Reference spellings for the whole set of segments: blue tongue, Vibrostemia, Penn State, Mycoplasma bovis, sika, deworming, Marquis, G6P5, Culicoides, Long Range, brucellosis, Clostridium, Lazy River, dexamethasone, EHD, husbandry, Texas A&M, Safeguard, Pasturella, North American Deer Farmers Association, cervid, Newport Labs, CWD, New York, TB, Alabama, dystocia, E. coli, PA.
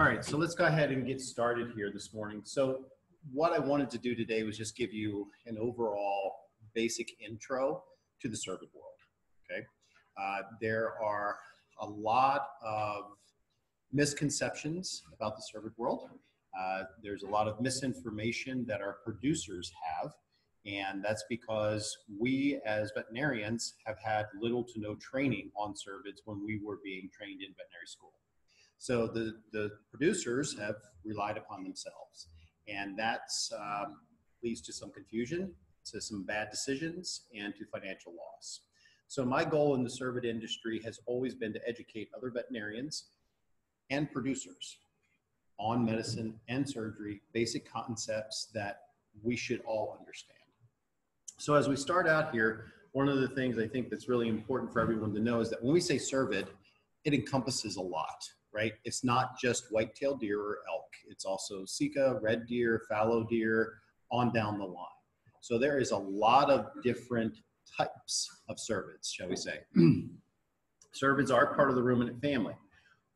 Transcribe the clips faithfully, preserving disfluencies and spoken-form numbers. All right, so let's go ahead and get started here this morning. So what I wanted to do today was just give you an overall basic intro to the cervid world, okay? Uh, there are a lot of misconceptions about the cervid world. Uh, there's a lot of misinformation that our producers have, and that's because we as veterinarians have had little to no training on cervids when we were being trained in veterinary school. So the, the producers have relied upon themselves, and that's um, leads to some confusion, to some bad decisions, and to financial loss. So my goal in the cervid industry has always been to educate other veterinarians and producers on medicine and surgery, basic concepts that we should all understand. So as we start out here, one of the things I think that's really important for everyone to know is that when we say cervid, it encompasses a lot. Right? It's not just white-tailed deer or elk. It's also sika, red deer, fallow deer, on down the line. So there is a lot of different types of cervids, shall we say. Cervids are part of the ruminant family.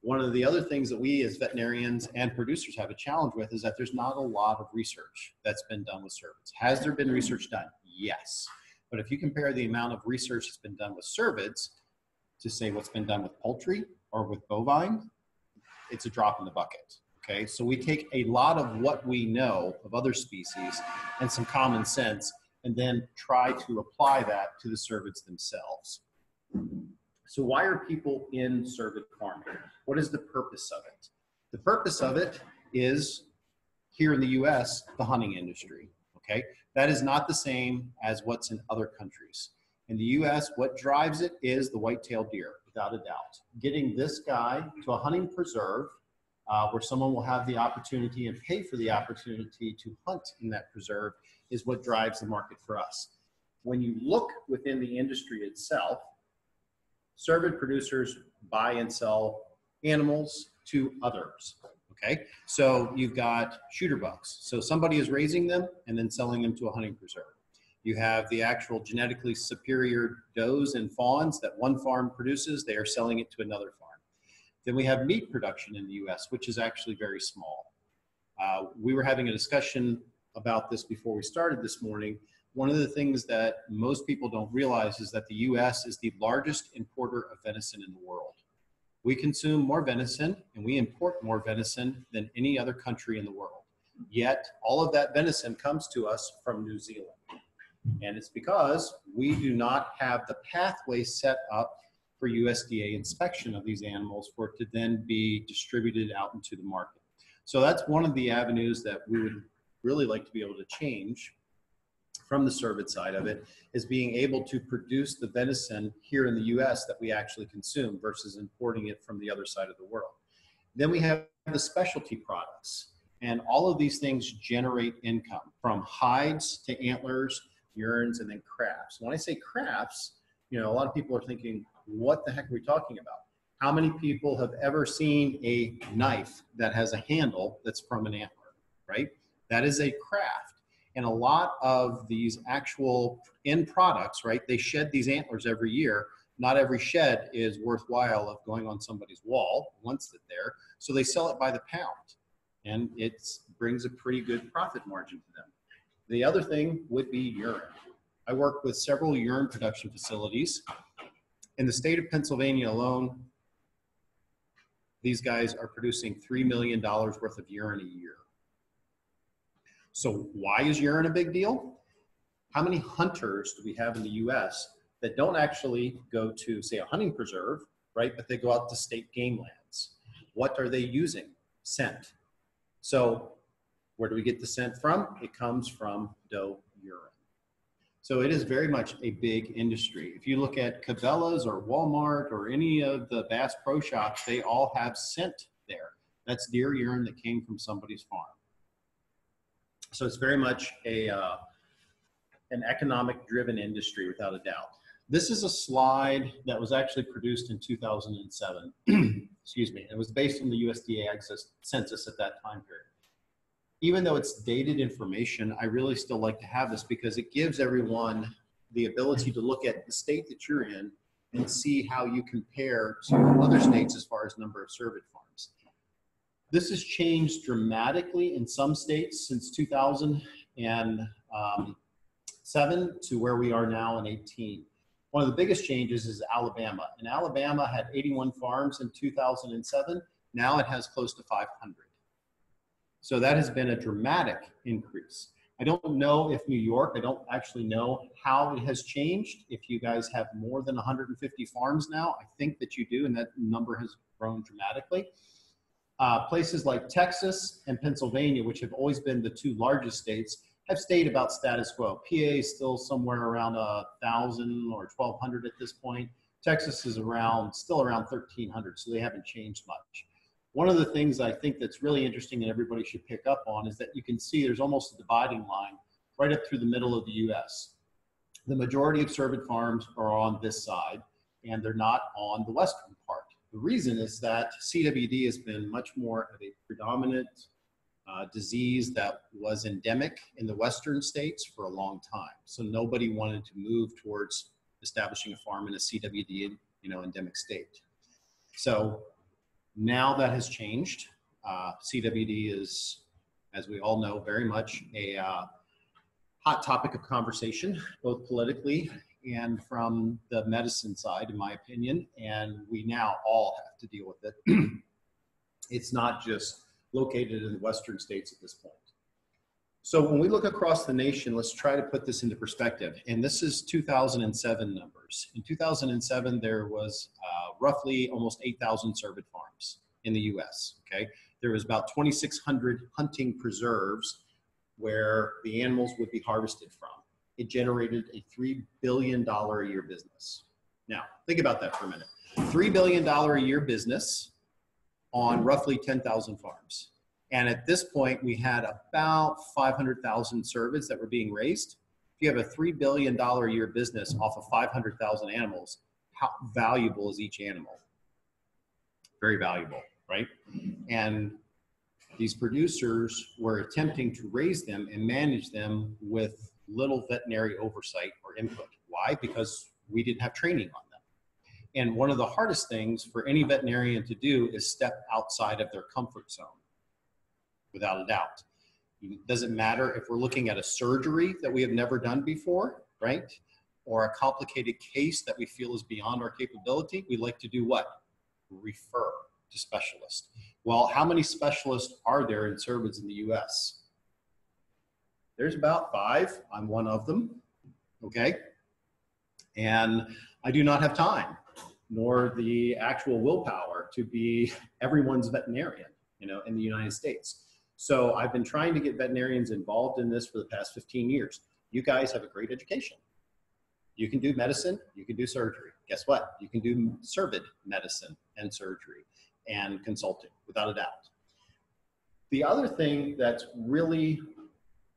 One of the other things that we as veterinarians and producers have a challenge with is that there's not a lot of research that's been done with cervids. Has there been research done? Yes. But if you compare the amount of research that's been done with cervids to say what's been done with poultry or with bovine, it's a drop in the bucket, okay? So we take a lot of what we know of other species and some common sense and then try to apply that to the cervids themselves. So why are people in cervid farming? What is the purpose of it? The purpose of it is, here in the U S, the hunting industry, okay? That is not the same as what's in other countries. In the U S, what drives it is the white-tailed deer, without a doubt. Getting this guy to a hunting preserve uh, where someone will have the opportunity and pay for the opportunity to hunt in that preserve is what drives the market for us. When you look within the industry itself, cervid producers buy and sell animals to others, okay? So you've got shooter bucks. So somebody is raising them and then selling them to a hunting preserve. You have the actual genetically superior does and fawns that one farm produces, they are selling it to another farm. Then we have meat production in the U S, which is actually very small. Uh, we were having a discussion about this before we started this morning. One of the things that most people don't realize is that the U S is the largest importer of venison in the world. We consume more venison and we import more venison than any other country in the world. Yet all of that venison comes to us from New Zealand. And it's because we do not have the pathway set up for U S D A inspection of these animals for it to then be distributed out into the market. So that's one of the avenues that we would really like to be able to change from the cervid side of it, is being able to produce the venison here in the U S that we actually consume versus importing it from the other side of the world. Then we have the specialty products, and all of these things generate income, from hides to antlers, urines, and then crafts. When I say crafts, you know, a lot of people are thinking, what the heck are we talking about? How many people have ever seen a knife that has a handle that's from an antler, right? That is a craft. And a lot of these actual end products, right, they shed these antlers every year. Not every shed is worthwhile of going on somebody's wall once it's there. So they sell it by the pound, and it brings a pretty good profit margin to them. The other thing would be urine. I work with several urine production facilities. In the state of Pennsylvania alone, these guys are producing three million dollars worth of urine a year. So why is urine a big deal? How many hunters do we have in the U S that don't actually go to, say, a hunting preserve, right, but they go out to state game lands? What are they using? Scent. So where do we get the scent from? It comes from doe urine. So it is very much a big industry. If you look at Cabela's or Walmart or any of the Bass Pro Shops, they all have scent there. That's deer urine that came from somebody's farm. So it's very much a, uh, an economic-driven industry, without a doubt. This is a slide that was actually produced in two thousand seven. Excuse me. It was based on the U S D A census at that time period. Even though it's dated information, I really still like to have this because it gives everyone the ability to look at the state that you're in and see how you compare to other states as far as number of cervid farms. This has changed dramatically in some states since two thousand seven to where we are now in eighteen. One of the biggest changes is Alabama. And Alabama had eighty-one farms in two thousand seven. Now it has close to five hundred. So that has been a dramatic increase. I don't know if New York, I don't actually know how it has changed. If you guys have more than one hundred fifty farms now, I think that you do, and that number has grown dramatically. Uh, places like Texas and Pennsylvania, which have always been the two largest states, have stayed about status quo. P A is still somewhere around one thousand or twelve hundred at this point. Texas is around, still around thirteen hundred, so they haven't changed much. One of the things I think that's really interesting and everybody should pick up on is that you can see there's almost a dividing line right up through the middle of the U S. The majority of cervid farms are on this side, and they're not on the western part. The reason is that C W D has been much more of a predominant uh, disease that was endemic in the western states for a long time. So nobody wanted to move towards establishing a farm in a C W D, you know, endemic state. So now that has changed. Uh, C W D is, as we all know, very much a uh, hot topic of conversation, both politically and from the medicine side, in my opinion, and we now all have to deal with it. It's not just located in the western states at this point. So when we look across the nation, let's try to put this into perspective, and this is two thousand seven numbers. In two thousand seven, there was uh, roughly almost eight thousand cervid farms in the U S, okay? There was about twenty-six hundred hunting preserves where the animals would be harvested from. It generated a three billion dollars a year business. Now, think about that for a minute. three billion dollars a year business on roughly ten thousand farms. And at this point, we had about five hundred thousand cervids that were being raised. If you have a three billion dollars a year business off of five hundred thousand animals, how valuable is each animal? Very valuable, right? And these producers were attempting to raise them and manage them with little veterinary oversight or input. Why? Because we didn't have training on them. And one of the hardest things for any veterinarian to do is step outside of their comfort zone, without a doubt. It doesn't matter if we're looking at a surgery that we have never done before, right? Or a complicated case that we feel is beyond our capability. We like to do what? Refer to specialists. Well, how many specialists are there in cervids in the U S? There's about five. I'm one of them, okay? And I do not have time, nor the actual willpower to be everyone's veterinarian, you know, in the United States. So I've been trying to get veterinarians involved in this for the past fifteen years. You guys have a great education. You can do medicine, you can do surgery. Guess what? You can do cervid medicine and surgery and consulting, without a doubt. The other thing that's really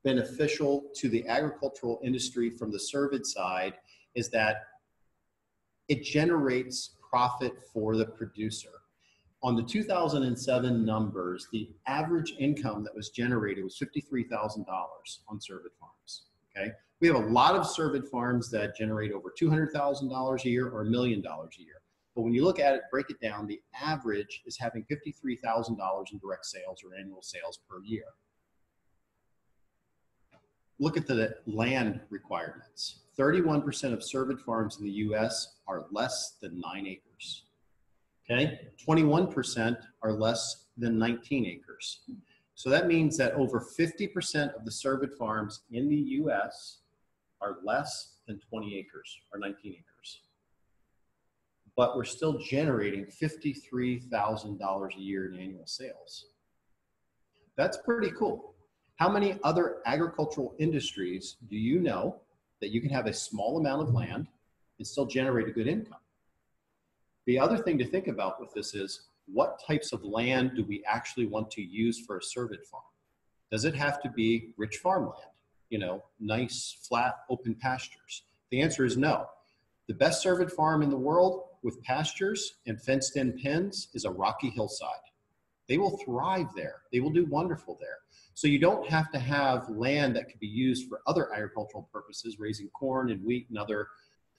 beneficial to the agricultural industry from the cervid side is that it generates profit for the producer. On the two thousand seven numbers, the average income that was generated was fifty-three thousand dollars on cervid farms, okay? We have a lot of cervid farms that generate over two hundred thousand dollars a year or a million dollars a year. But when you look at it, break it down, the average is having fifty-three thousand dollars in direct sales or annual sales per year. Look at the land requirements. thirty-one percent of cervid farms in the U S are less than nine acres, okay? twenty-one percent are less than nineteen acres. So that means that over fifty percent of the cervid farms in the U S are less than twenty acres or nineteen acres, but we're still generating fifty-three thousand dollars a year in annual sales. That's pretty cool. How many other agricultural industries do you know that you can have a small amount of land and still generate a good income? The other thing to think about with this is, what types of land do we actually want to use for a cervid farm? Does it have to be rich farmland? You know, nice, flat, open pastures? The answer is no. The best cervid farm in the world with pastures and fenced-in pens is a rocky hillside. They will thrive there. They will do wonderful there. So you don't have to have land that could be used for other agricultural purposes, raising corn and wheat and other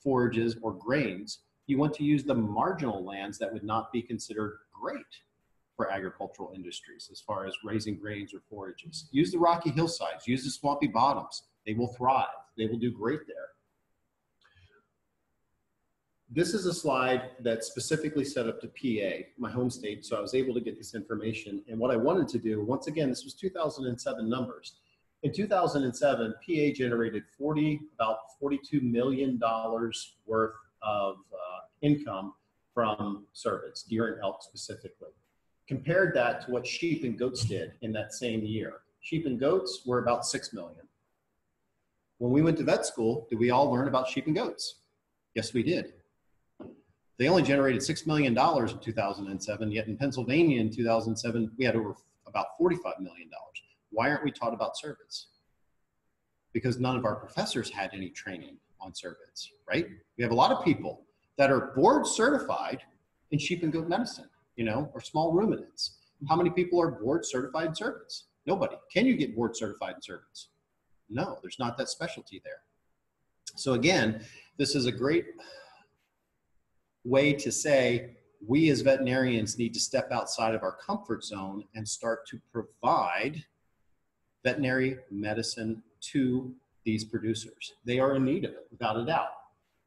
forages or grains. You want to use the marginal lands that would not be considered great for agricultural industries as far as raising grains or forages. Use the rocky hillsides, use the swampy bottoms. They will thrive. They will do great there. This is a slide that's specifically set up to P A, my home state, so I was able to get this information. And what I wanted to do, once again, this was two thousand seven numbers. In two thousand seven, P A generated forty, about forty-two million dollars worth of uh, income from cervids, deer and elk specifically. Compared that to what sheep and goats did in that same year. Sheep and goats were about six million dollars. When we went to vet school, did we all learn about sheep and goats? Yes, we did. They only generated six million dollars in two thousand seven, yet in Pennsylvania in two thousand seven, we had over about forty-five million dollars. Why aren't we taught about cervids? Because none of our professors had any training on cervids, right? We have a lot of people that are board certified in sheep and goat medicine, you know, or small ruminants. How many people are board certified in cervids? Nobody. Can you get board certified in cervids? No, there's not that specialty there. So again, this is a great way to say we as veterinarians need to step outside of our comfort zone and start to provide veterinary medicine to these producers. They are in need of it, without a doubt.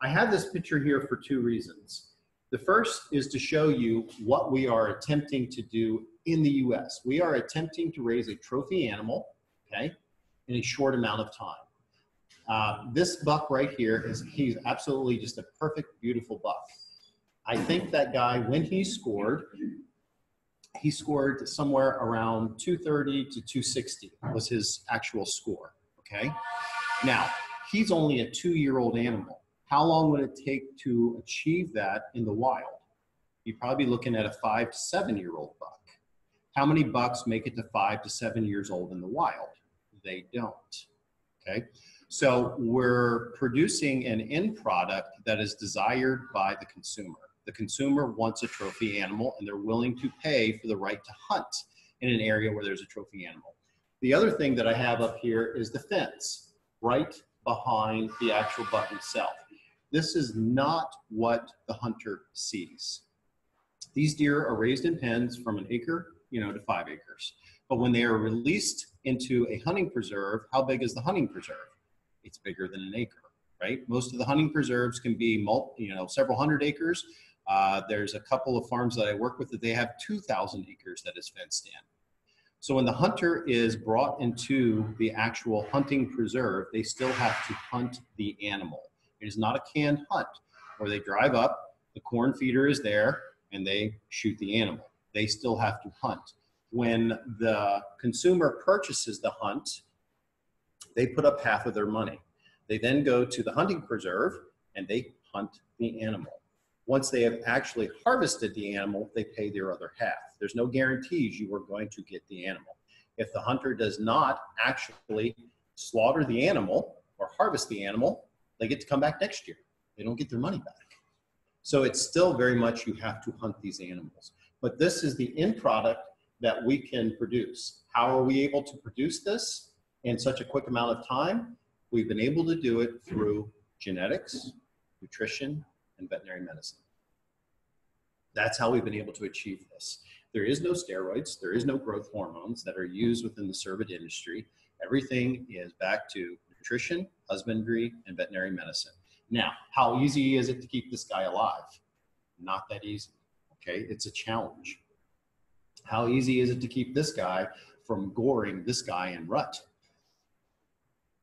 I have this picture here for two reasons. The first is to show you what we are attempting to do in the U S. We are attempting to raise a trophy animal, okay, in a short amount of time. Uh, this buck right here, is he's absolutely just a perfect, beautiful buck. I think that guy, when he scored, he scored somewhere around two thirty to two sixty was his actual score, okay? Now, he's only a two-year-old animal. How long would it take to achieve that in the wild? You'd probably be looking at a five to seven-year-old buck. How many bucks make it to five to seven years old in the wild? They don't, okay? So we're producing an end product that is desired by the consumer. The consumer wants a trophy animal and they're willing to pay for the right to hunt in an area where there's a trophy animal. The other thing that I have up here is the fence right behind the actual buck himself. This is not what the hunter sees. These deer are raised in pens from an acre, you know, to five acres. But when they are released into a hunting preserve, how big is the hunting preserve? It's bigger than an acre, right? Most of the hunting preserves can be, multi, you know, several hundred acres. Uh, there's a couple of farms that I work with that they have two thousand acres that is fenced in. So when the hunter is brought into the actual hunting preserve, they still have to hunt the animal. It is not a canned hunt where they drive up, the corn feeder is there, and they shoot the animal. They still have to hunt. When the consumer purchases the hunt, they put up half of their money. They then go to the hunting preserve and they hunt the animal. Once they have actually harvested the animal, they pay their other half. There's no guarantees you are going to get the animal. If the hunter does not actually slaughter the animal or harvest the animal, they get to come back next year. They don't get their money back. So it's still very much you have to hunt these animals. But this is the end product that we can produce. How are we able to produce this in such a quick amount of time? We've been able to do it through genetics, nutrition, and veterinary medicine. That's how we've been able to achieve this. There is no steroids, there is no growth hormones that are used within the cervid industry. Everything is back to nutrition, husbandry, and veterinary medicine. Now, how easy is it to keep this guy alive? Not that easy, okay? It's a challenge. How easy is it to keep this guy from goring this guy in rut?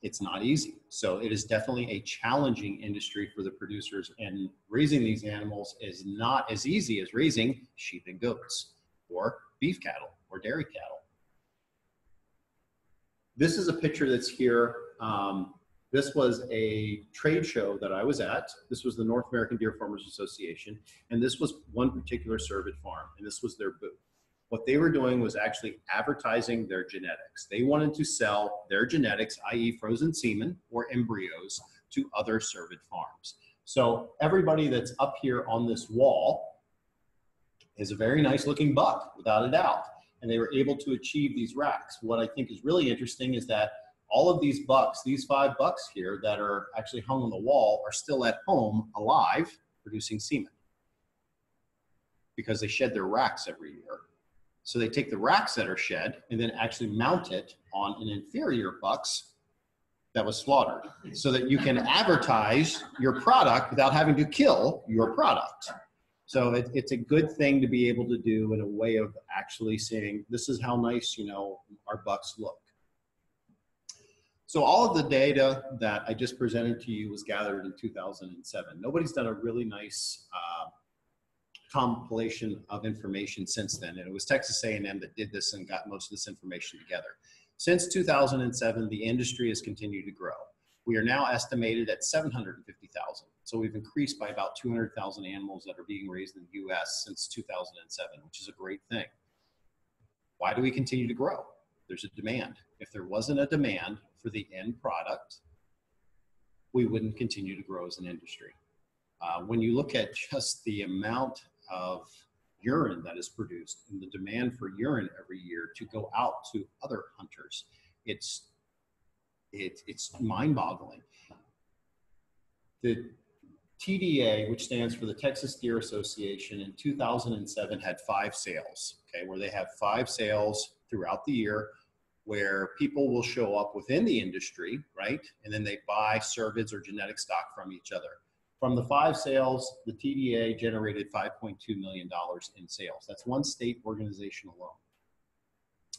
It's not easy. So it is definitely a challenging industry for the producers, and raising these animals is not as easy as raising sheep and goats or beef cattle or dairy cattle. This is a picture that's here. Um, this was a trade show that I was at. This was the North American Deer Farmers Association, and this was one particular cervid farm, and this was their booth. What they were doing was actually advertising their genetics. They wanted to sell their genetics, that is frozen semen or embryos, to other cervid farms. So everybody that's up here on this wall is a very nice looking buck, without a doubt. And they were able to achieve these racks. What I think is really interesting is that all of these bucks, these five bucks here that are actually hung on the wall, are still at home, alive, producing semen, because they shed their racks every year. So they take the racks that are shed and then actually mount it on an inferior buck's that was slaughtered so that you can advertise your product without having to kill your product. So it, it's a good thing to be able to do in a way of actually saying, this is how nice, you know, our bucks look. So all of the data that I just presented to you was gathered in two thousand seven. Nobody's done a really nice uh, compilation of information since then. And it was Texas A and M that did this and got most of this information together. Since two thousand seven, the industry has continued to grow. We are now estimated at seven hundred fifty thousand. So we've increased by about two hundred thousand animals that are being raised in the U S since two thousand seven, which is a great thing. Why do we continue to grow? There's a demand. If there wasn't a demand for the end product, we wouldn't continue to grow as an industry. Uh, when you look at just the amount of urine that is produced and the demand for urine every year to go out to other hunters, it's, it, it's mind-boggling. The T D A, which stands for the Texas Deer Association, in two thousand seven had five sales, okay, where they have five sales throughout the year where people will show up within the industry, right? And then they buy cervids or genetic stock from each other. From the five sales, the T D A generated five point two million dollars in sales. That's one state organization alone.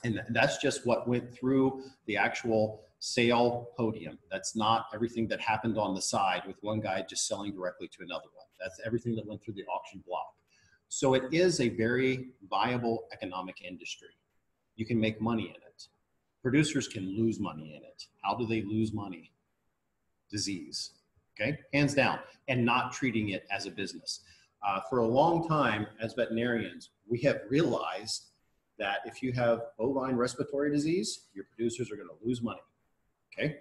And that's just what went through the actual sale podium. That's not everything that happened on the side with one guy just selling directly to another one. That's everything that went through the auction block. So it is a very viable economic industry. You can make money in it. Producers can lose money in it. How do they lose money? Disease, okay? Hands down, and not treating it as a business. Uh, for a long time, as veterinarians, we have realized that if you have bovine respiratory disease, your producers are gonna lose money, okay?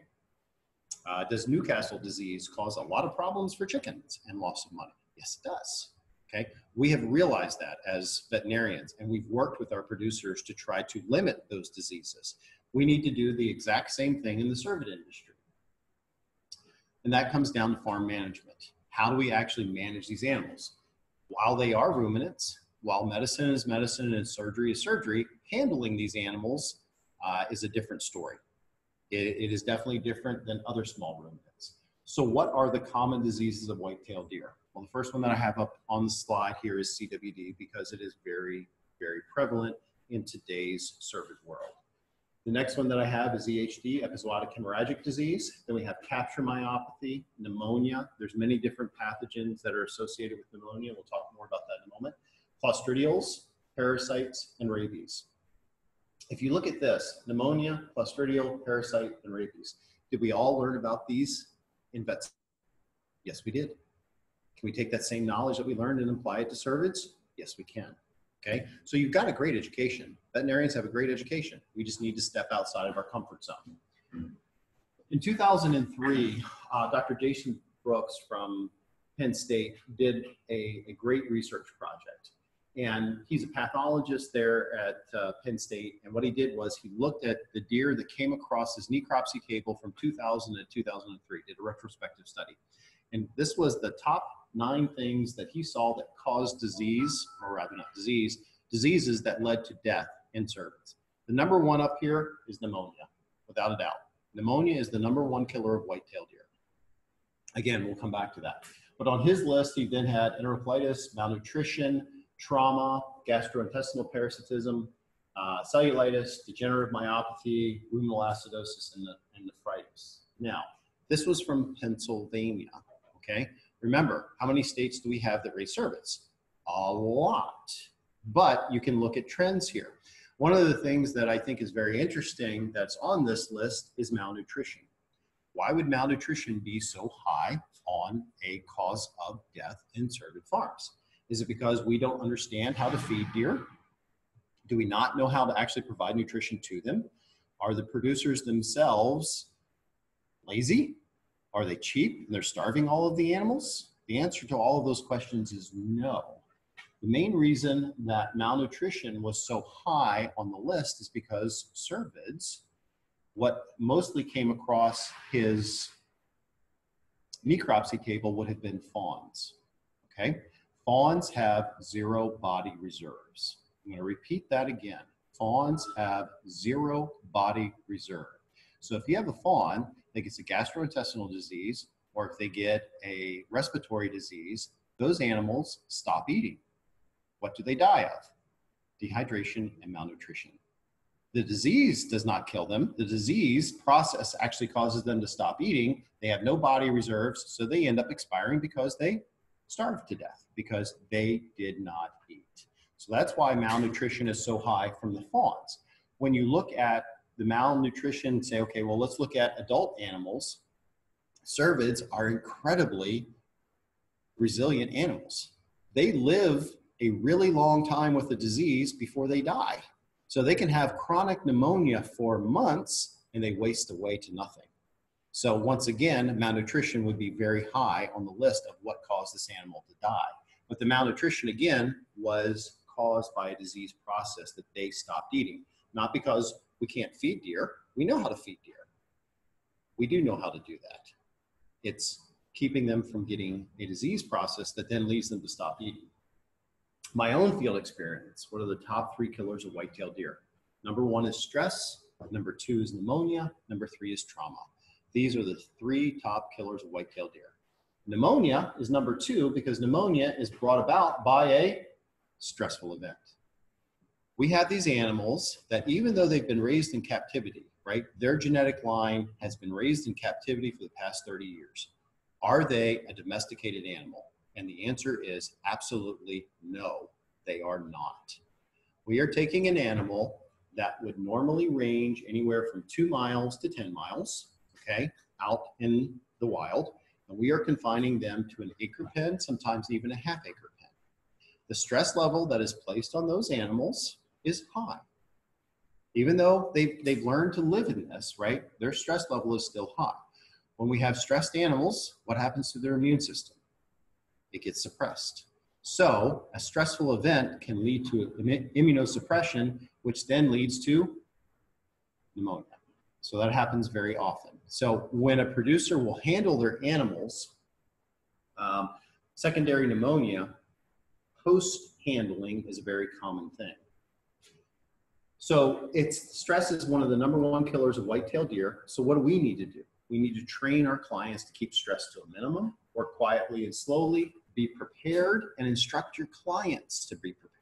Uh, does Newcastle disease cause a lot of problems for chickens and loss of money? Yes, it does. Okay, we have realized that as veterinarians, and we've worked with our producers to try to limit those diseases. We need to do the exact same thing in the cervid industry. And that comes down to farm management. How do we actually manage these animals? While they are ruminants, while medicine is medicine and surgery is surgery, handling these animals uh, is a different story. It, it is definitely different than other small ruminants. So what are the common diseases of white-tailed deer? Well, the first one that I have up on the slide here is C W D because it is very, very prevalent in today's cervid world. The next one that I have is E H D, epizootic hemorrhagic disease. Then we have capture myopathy, pneumonia. There's many different pathogens that are associated with pneumonia. We'll talk more about that in a moment. Clostridials, parasites, and rabies. If you look at this, pneumonia, clostridial, parasite, and rabies. Did we all learn about these in vet school? Yes, we did. Can we take that same knowledge that we learned and apply it to cervids? Yes, we can, okay? So you've got a great education. Veterinarians have a great education. We just need to step outside of our comfort zone. In two thousand three, uh, Doctor Jason Brooks from Penn State did a, a great research project. And he's a pathologist there at uh, Penn State. And what he did was he looked at the deer that came across his necropsy cable from two thousand to two thousand three, did a retrospective study. And this was the top nine things that he saw that caused disease, or rather not disease, diseases that led to death in cervids. The number one up here is pneumonia, without a doubt. Pneumonia is the number one killer of white-tailed deer. Again, we'll come back to that. But on his list, he then had enterocolitis, malnutrition, trauma, gastrointestinal parasitism, uh, cellulitis, degenerative myopathy, ruminal acidosis, and, the, and nephritis. Now, this was from Pennsylvania, okay? Remember, how many states do we have that raise cervids? A lot, but you can look at trends here. One of the things that I think is very interesting that's on this list is malnutrition. Why would malnutrition be so high on a cause of death in cervid farms? Is it because we don't understand how to feed deer? Do we not know how to actually provide nutrition to them? Are the producers themselves lazy? Are they cheap and they're starving all of the animals? The answer to all of those questions is no. The main reason that malnutrition was so high on the list is because cervids, what mostly came across his necropsy table would have been fawns, okay? Fawns have zero body reserves. I'm going to repeat that again. Fawns have zero body reserve. So if you have a fawn that gets a gastrointestinal disease, or if they get a respiratory disease, those animals stop eating. What do they die of? Dehydration and malnutrition. The disease does not kill them. The disease process actually causes them to stop eating. They have no body reserves, so they end up expiring because they starved to death, because they did not eat. So that's why malnutrition is so high from the fawns. When you look at the malnutrition, say, okay, well, let's look at adult animals. Cervids are incredibly resilient animals. They live a really long time with the disease before they die. So they can have chronic pneumonia for months and they waste away to nothing. So once again, malnutrition would be very high on the list of what caused this animal to die. But the malnutrition again was caused by a disease process that they stopped eating. Not because we can't feed deer. We know how to feed deer. We do know how to do that. It's keeping them from getting a disease process that then leads them to stop eating. My own field experience, what are the top three killers of white-tailed deer? Number one is stress, number two is pneumonia, number three is trauma. These are the three top killers of white-tailed deer. Pneumonia is number two because pneumonia is brought about by a stressful event. We have these animals that even though they've been raised in captivity, right, their genetic line has been raised in captivity for the past thirty years. Are they a domesticated animal? And the answer is absolutely no, they are not. We are taking an animal that would normally range anywhere from two miles to ten miles, okay, out in the wild, and we are confining them to an acre pen, sometimes even a half acre pen. The stress level that is placed on those animals is high. Even though they've, they've learned to live in this, right, their stress level is still high. When we have stressed animals, what happens to their immune system? It gets suppressed. So a stressful event can lead to immunosuppression, which then leads to pneumonia. So that happens very often. So when a producer will handle their animals, um, secondary pneumonia, post-handling is a very common thing. So it's, stress is one of the number one killers of white-tailed deer. So what do we need to do? We need to train our clients to keep stress to a minimum, work quietly and slowly, be prepared, and instruct your clients to be prepared.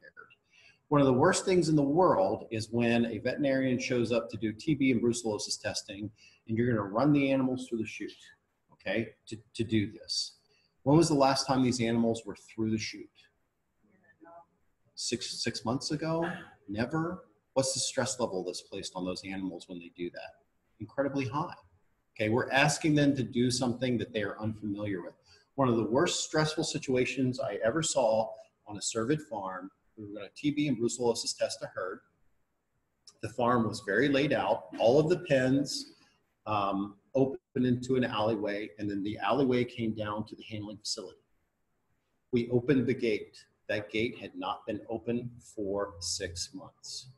One of the worst things in the world is when a veterinarian shows up to do T B and brucellosis testing, and you're gonna run the animals through the chute, okay, to, to do this. When was the last time these animals were through the chute? Six, six months ago? Never? What's the stress level that's placed on those animals when they do that? Incredibly high. Okay, we're asking them to do something that they are unfamiliar with. One of the worst stressful situations I ever saw on a cervid farm, we were going to T B and brucellosis test a herd. The farm was very laid out, all of the pens um, open into an alleyway, and then the alleyway came down to the handling facility. We opened the gate. That gate had not been open for six months.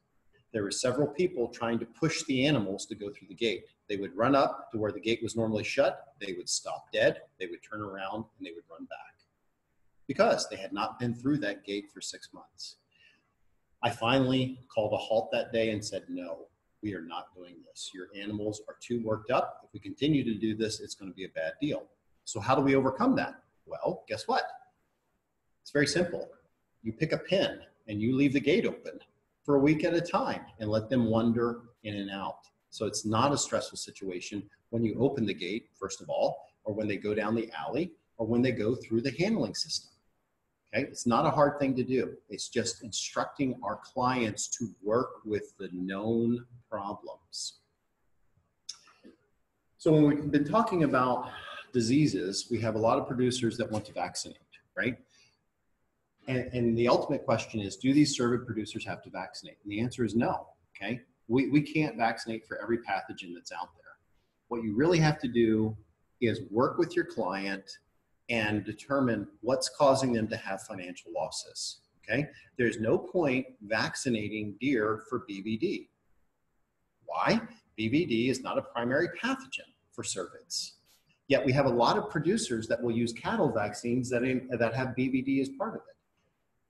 There were several people trying to push the animals to go through the gate. They would run up to where the gate was normally shut, they would stop dead, they would turn around, and they would run back because they had not been through that gate for six months. I finally called a halt that day and said, no, we are not doing this. Your animals are too worked up. If we continue to do this, it's going to be a bad deal. So how do we overcome that? Well, guess what? It's very simple. You pick a pen and you leave the gate open for a week at a time and let them wander in and out. So it's not a stressful situation when you open the gate, first of all, or when they go down the alley, or when they go through the handling system. Okay, it's not a hard thing to do. It's just instructing our clients to work with the known problems. So when we've been talking about diseases, we have a lot of producers that want to vaccinate, right? And, and the ultimate question is, do these cervid producers have to vaccinate? And the answer is no, okay? We, we can't vaccinate for every pathogen that's out there. What you really have to do is work with your client and determine what's causing them to have financial losses, okay? There's no point vaccinating deer for B V D. Why? B V D is not a primary pathogen for cervids. Yet we have a lot of producers that will use cattle vaccines that, in, that have B V D as part of it.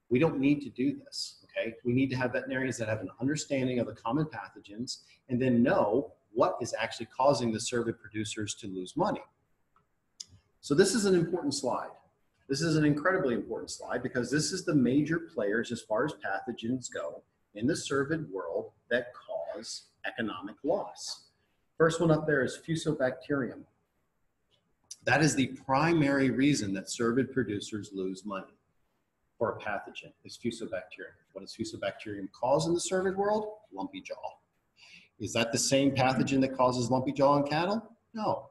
We don't need to do this, okay? We need to have veterinarians that have an understanding of the common pathogens and then know what is actually causing the cervid producers to lose money. So this is an important slide. This is an incredibly important slide because this is the major players as far as pathogens go in the cervid world that cause economic loss. First one up there is Fusobacterium. That is the primary reason that cervid producers lose money for a pathogen, is Fusobacterium. What does Fusobacterium cause in the cervid world? Lumpy jaw. Is that the same pathogen that causes lumpy jaw in cattle? No,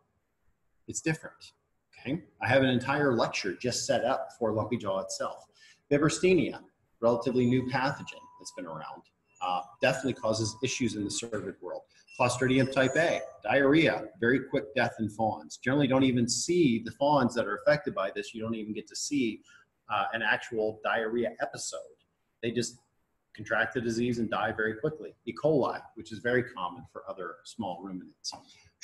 it's different, okay? I have an entire lecture just set up for lumpy jaw itself. Vibrostenia, relatively new pathogen that's been around, uh, definitely causes issues in the cervid world. Clostridium type A, diarrhea, very quick death in fawns. Generally don't even see the fawns that are affected by this. You don't even get to see uh, an actual diarrhea episode. They just contract the disease and die very quickly. E. coli, which is very common for other small ruminants.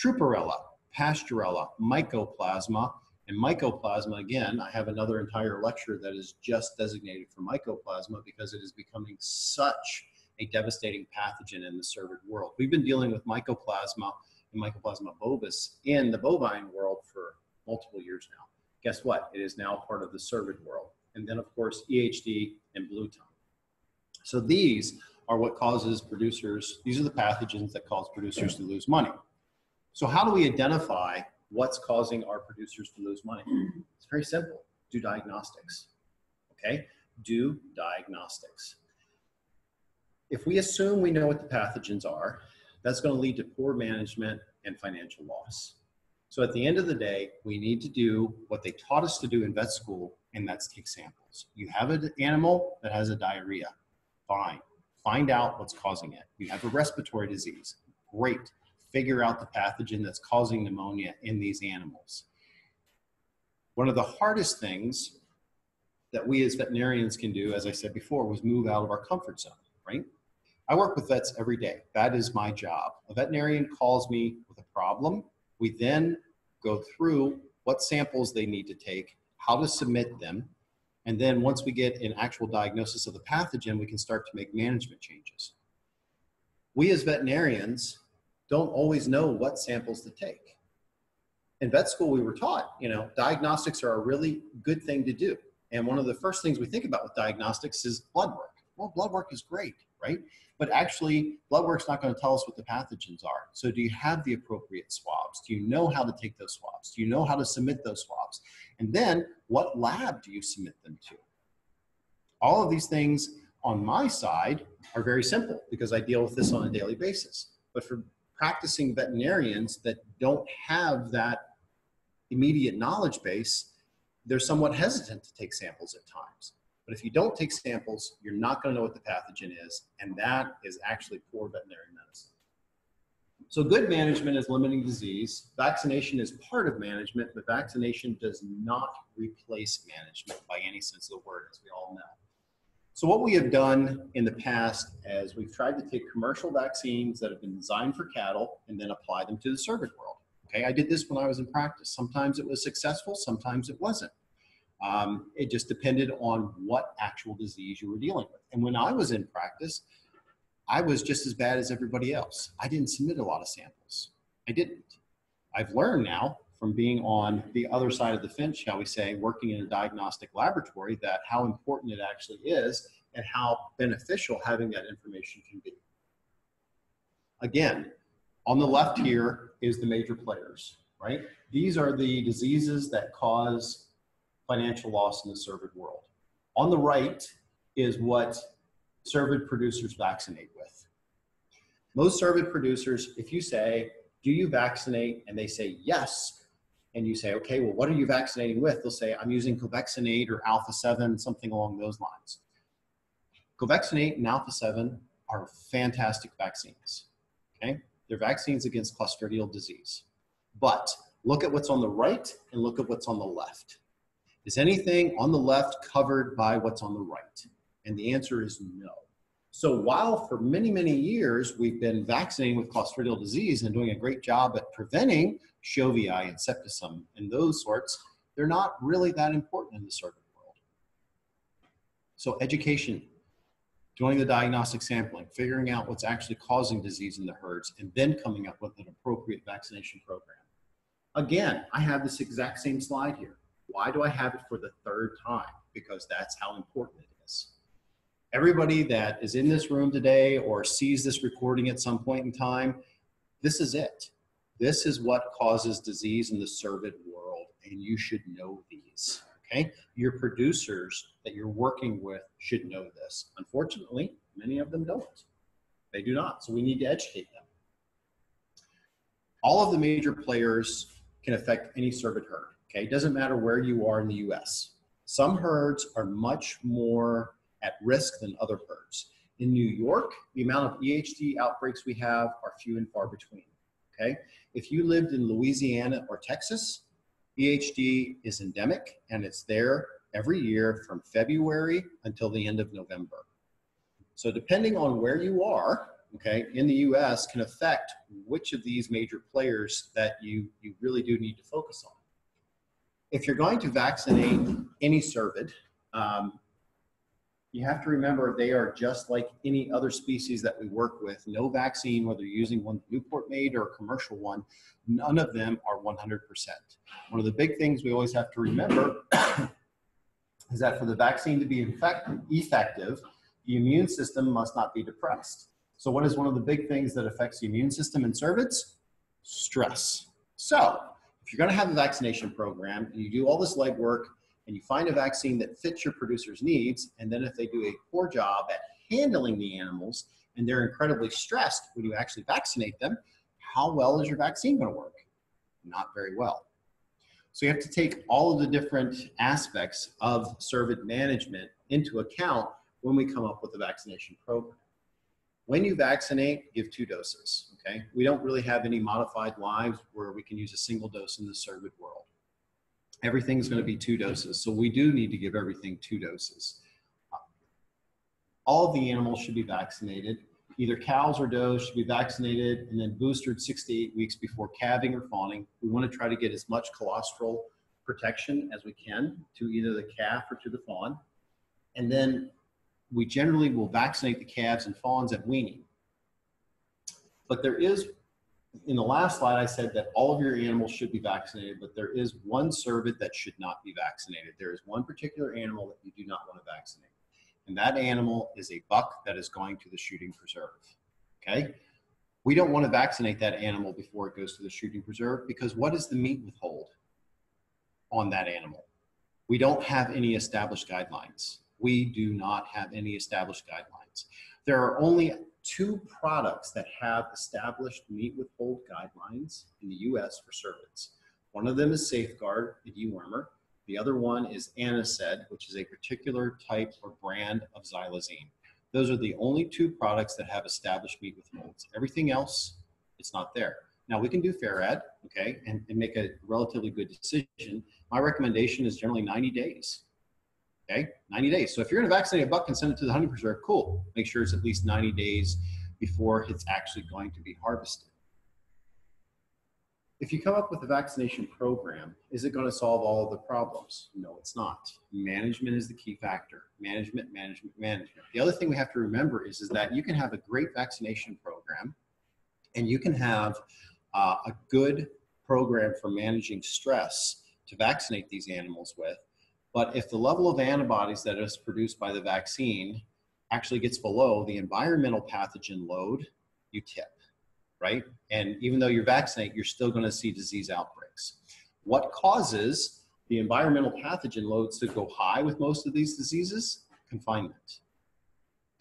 Trueperella, Pasturella, Mycoplasma, and Mycoplasma, again, I have another entire lecture that is just designated for Mycoplasma because it is becoming such a devastating pathogen in the cervid world. We've been dealing with Mycoplasma and Mycoplasma bovis in the bovine world for multiple years now. Guess what? It is now part of the cervid world. And then, of course, E H D and blue tongue. So these are what causes producers, these are the pathogens that cause producers to lose money. So how do we identify what's causing our producers to lose money? It's very simple. Do diagnostics, okay? Do diagnostics. If we assume we know what the pathogens are, that's going to lead to poor management and financial loss. So at the end of the day, we need to do what they taught us to do in vet school, and that's take samples. You have an animal that has a diarrhea. Fine. Find out what's causing it. You have a respiratory disease. Great. Figure out the pathogen that's causing pneumonia in these animals. One of the hardest things that we as veterinarians can do, as I said before, was move out of our comfort zone, right? I work with vets every day. That is my job. A veterinarian calls me with a problem. We then go through what samples they need to take, how to submit them, and then once we get an actual diagnosis of the pathogen, we can start to make management changes. We as veterinarians don't always know what samples to take. In vet school, we were taught, you know, diagnostics are a really good thing to do. And one of the first things we think about with diagnostics is blood work. Well, blood work is great, right? But actually, blood work's not going to tell us what the pathogens are. So do you have the appropriate swabs? Do you know how to take those swabs? Do you know how to submit those swabs? And then, what lab do you submit them to? All of these things on my side are very simple because I deal with this on a daily basis. But for practicing veterinarians that don't have that immediate knowledge base, they're somewhat hesitant to take samples at times. But if you don't take samples, you're not going to know what the pathogen is, and that is actually poor veterinary medicine. So good management is limiting disease. Vaccination is part of management, but vaccination does not replace management by any sense of the word, as we all know. So what we have done in the past is we've tried to take commercial vaccines that have been designed for cattle and then apply them to the cervid world. Okay, I did this when I was in practice. Sometimes it was successful, sometimes it wasn't. Um, it just depended on what actual disease you were dealing with. And when I was in practice, I was just as bad as everybody else. I didn't submit a lot of samples. I didn't. I've learned now from being on the other side of the fence, shall we say, working in a diagnostic laboratory, that how important it actually is and how beneficial having that information can be. Again, on the left here is the major players, right? These are the diseases that cause financial loss in the cervid world. On the right is what cervid producers vaccinate with. Most cervid producers, if you say, do you vaccinate? And they say, yes. And you say, okay, well, what are you vaccinating with? They'll say, I'm using Covexin eight or Alpha seven, something along those lines. Covexin eight and Alpha seven are fantastic vaccines, okay? They're vaccines against clostridial disease. But look at what's on the right and look at what's on the left. Is anything on the left covered by what's on the right? And the answer is no. So while for many, many years we've been vaccinating with clostridial disease and doing a great job at preventing Chovii and septicemia and those sorts, they're not really that important in the cervid world. So education. doing the diagnostic sampling, figuring out what's actually causing disease in the herds, and then coming up with an appropriate vaccination program. Again, I have this exact same slide here. Why do I have it for the third time? Because that's how important it is. Everybody that is in this room today or sees this recording at some point in time, this is it. This is what causes disease in the cervid world, and you should know these, okay? Your producers that you're working with should know this. Unfortunately, many of them don't. They do not, so we need to educate them. All of the major players can affect any cervid herd, okay? It doesn't matter where you are in the U S. Some herds are much more at risk than other herds. In New York, the amount of E H D outbreaks we have are few and far between, okay? If you lived in Louisiana or Texas, E H D is endemic, and it's there every year from February until the end of November. So depending on where you are, okay, in the U S can affect which of these major players that you, you really do need to focus on. If you're going to vaccinate any cervid, um, you have to remember they are just like any other species that we work with. No vaccine, whether you're using one that Newport made or a commercial one, none of them are one hundred percent. One of the big things we always have to remember is that for the vaccine to be effective, the immune system must not be depressed. So what is one of the big things that affects the immune system in cervids? Stress. So if you're going to have a vaccination program and you do all this legwork and you find a vaccine that fits your producer's needs, and then if they do a poor job at handling the animals and they're incredibly stressed when you actually vaccinate them, how well is your vaccine going to work? Not very well. So you have to take all of the different aspects of cervid management into account when we come up with a vaccination program. When you vaccinate, give two doses, okay? We don't really have any modified lives where we can use a single dose in the cervid world. Everything's gonna be two doses, so we do need to give everything two doses. All of the animals should be vaccinated. Either cows or does should be vaccinated and then boosted six to eight weeks before calving or fawning. We wanna try to get as much colostral protection as we can to either the calf or to the fawn. And then we generally will vaccinate the calves and fawns at weaning. But there is, in the last slide, I said that all of your animals should be vaccinated, but there is one cervid that should not be vaccinated. There is one particular animal that you do not want to vaccinate. And that animal is a buck that is going to the shooting preserve, okay? We don't want to vaccinate that animal before it goes to the shooting preserve because what is the meat withhold on that animal? We don't have any established guidelines. We do not have any established guidelines. There are only two products that have established meat withhold guidelines in the U S for cervids. One of them is Safeguard, the dewormer. The other one is Anised, which is a particular type or brand of xylazine. Those are the only two products that have established meat withholds. Everything else, it's not there. Now we can do fair ad, okay, and, and make a relatively good decision. My recommendation is generally ninety days. Okay, ninety days. So if you're going to vaccinate a buck and send it to the hunting preserve, cool. Make sure it's at least ninety days before it's actually going to be harvested. If you come up with a vaccination program, is it going to solve all of the problems? No, it's not. Management is the key factor. Management, management, management. The other thing we have to remember is, is that you can have a great vaccination program and you can have uh, a good program for managing stress to vaccinate these animals with. But if the level of antibodies that is produced by the vaccine actually gets below the environmental pathogen load, you tip, right? And even though you're vaccinated, you're still going to see disease outbreaks. What causes the environmental pathogen loads to go high with most of these diseases? Confinement.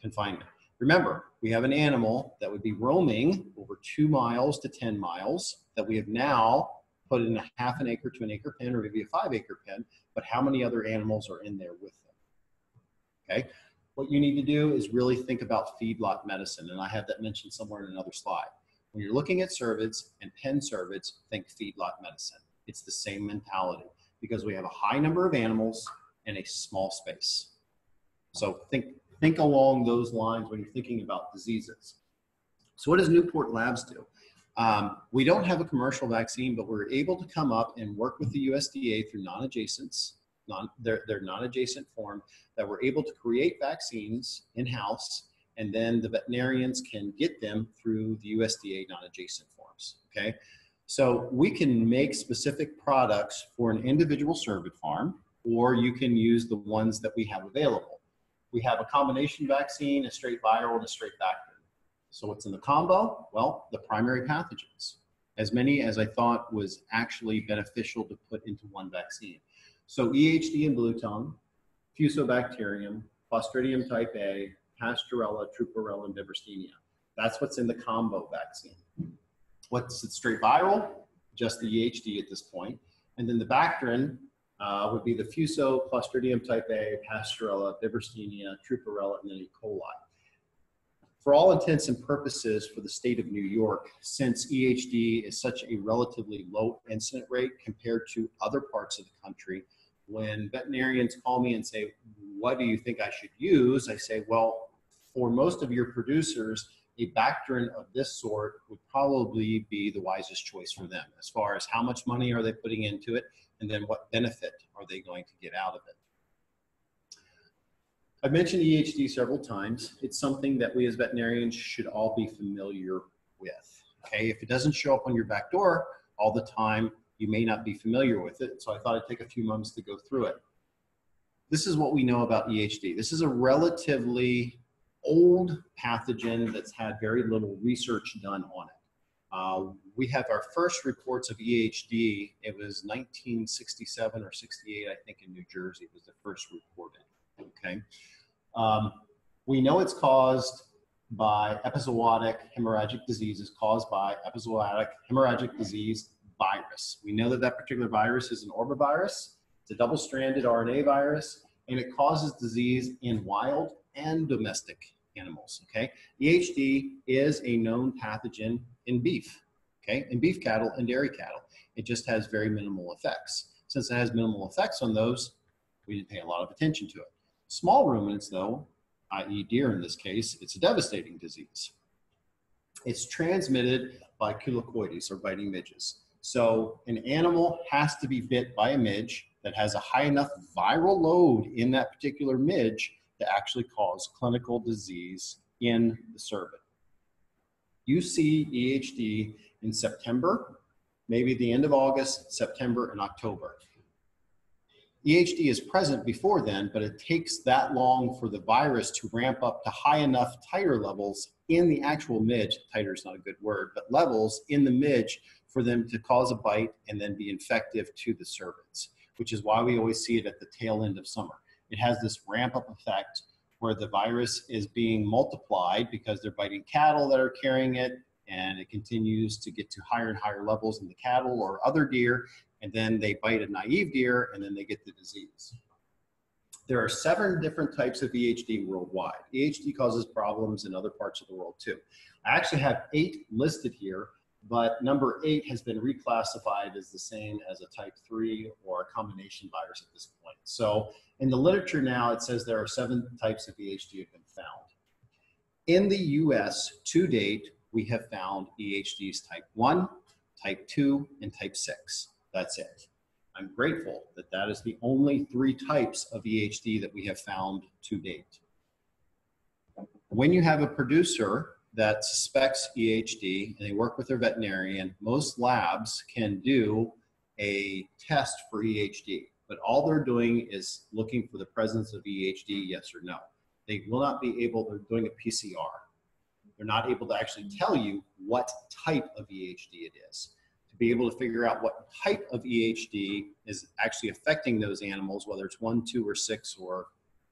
Confinement. Remember, we have an animal that would be roaming over two miles to ten miles that we have now put in a half an acre to an acre pen or maybe a five acre pen, but how many other animals are in there with them, okay? What you need to do is really think about feedlot medicine, and I have that mentioned somewhere in another slide. When you're looking at cervids and pen cervids, think feedlot medicine. It's the same mentality because we have a high number of animals in a small space. So think, think along those lines when you're thinking about diseases. So what does Newport Labs do? Um, we don't have a commercial vaccine, but we're able to come up and work with the U S D A through non-adjacents non, their, their non-adjacent form, that we're able to create vaccines in-house, and then the veterinarians can get them through the U S D A non-adjacent forms, okay? So we can make specific products for an individual cervid farm, or you can use the ones that we have available. We have a combination vaccine, a straight viral, and a straight bacterial. So what's in the combo? Well, the primary pathogens, as many as I thought was actually beneficial to put into one vaccine. So E H D and blue tongue, Fusobacterium, Clostridium type A, Pastorella, Trueperella, and Vibrostemia. That's what's in the combo vaccine. What's the straight viral? Just the E H D at this point. And then the Bacterin uh, would be the Fuso, Clostridium type A, Pastorella, Vibrostemia, Trueperella, and then E. coli. For all intents and purposes for the state of New York, since E H D is such a relatively low incident rate compared to other parts of the country, when veterinarians call me and say, what do you think I should use? I say, well, for most of your producers, a Bacterin of this sort would probably be the wisest choice for them as far as how much money are they putting into it, and then what benefit are they going to get out of it. I've mentioned E H D several times. It's something that we as veterinarians should all be familiar with, okay? If it doesn't show up on your back door all the time, you may not be familiar with it, so I thought I'd take a few moments to go through it. This is what we know about E H D. This is a relatively old pathogen that's had very little research done on it. Uh, we have our first reports of E H D. It was nineteen sixty-seven or sixty-eight, I think, in New Jersey was the first reported, okay? Um, we know it's caused by epizootic hemorrhagic disease, is caused by epizootic hemorrhagic disease virus. We know that that particular virus is an orbovirus. It's a double-stranded R N A virus, and it causes disease in wild and domestic animals, okay? E H D is a known pathogen in beef, okay? In beef cattle and dairy cattle. It just has very minimal effects. Since it has minimal effects on those, we didn't pay a lot of attention to it. Small ruminants, though, that is deer in this case, it's a devastating disease. It's transmitted by culicoides, or biting midges. So an animal has to be bit by a midge that has a high enough viral load in that particular midge to actually cause clinical disease in the cervid. You see E H D in September, maybe the end of August, September, and October. E H D is present before then, but it takes that long for the virus to ramp up to high enough titer levels in the actual midge, titer is not a good word, but levels in the midge for them to cause a bite and then be infective to the cervids, which is why we always see it at the tail end of summer. It has this ramp-up effect where the virus is being multiplied because they're biting cattle that are carrying it, and it continues to get to higher and higher levels in the cattle or other deer, and then they bite a naive deer, and then they get the disease. There are seven different types of E H D worldwide. E H D causes problems in other parts of the world, too. I actually have eight listed here, but number eight has been reclassified as the same as a type three or a combination virus at this point. So in the literature now, it says there are seven types of E H D have been found. In the U S to date, we have found E H Ds type one, type two, and type six. That's it. I'm grateful that that is the only three types of E H D that we have found to date. When you have a producer that suspects E H D and they work with their veterinarian, most labs can do a test for E H D, but all they're doing is looking for the presence of E H D, yes or no. They will not be able, they're doing a P C R. They're not able to actually tell you what type of E H D it is. To be able to figure out what type of E H D is actually affecting those animals, whether it's one, two, or six, or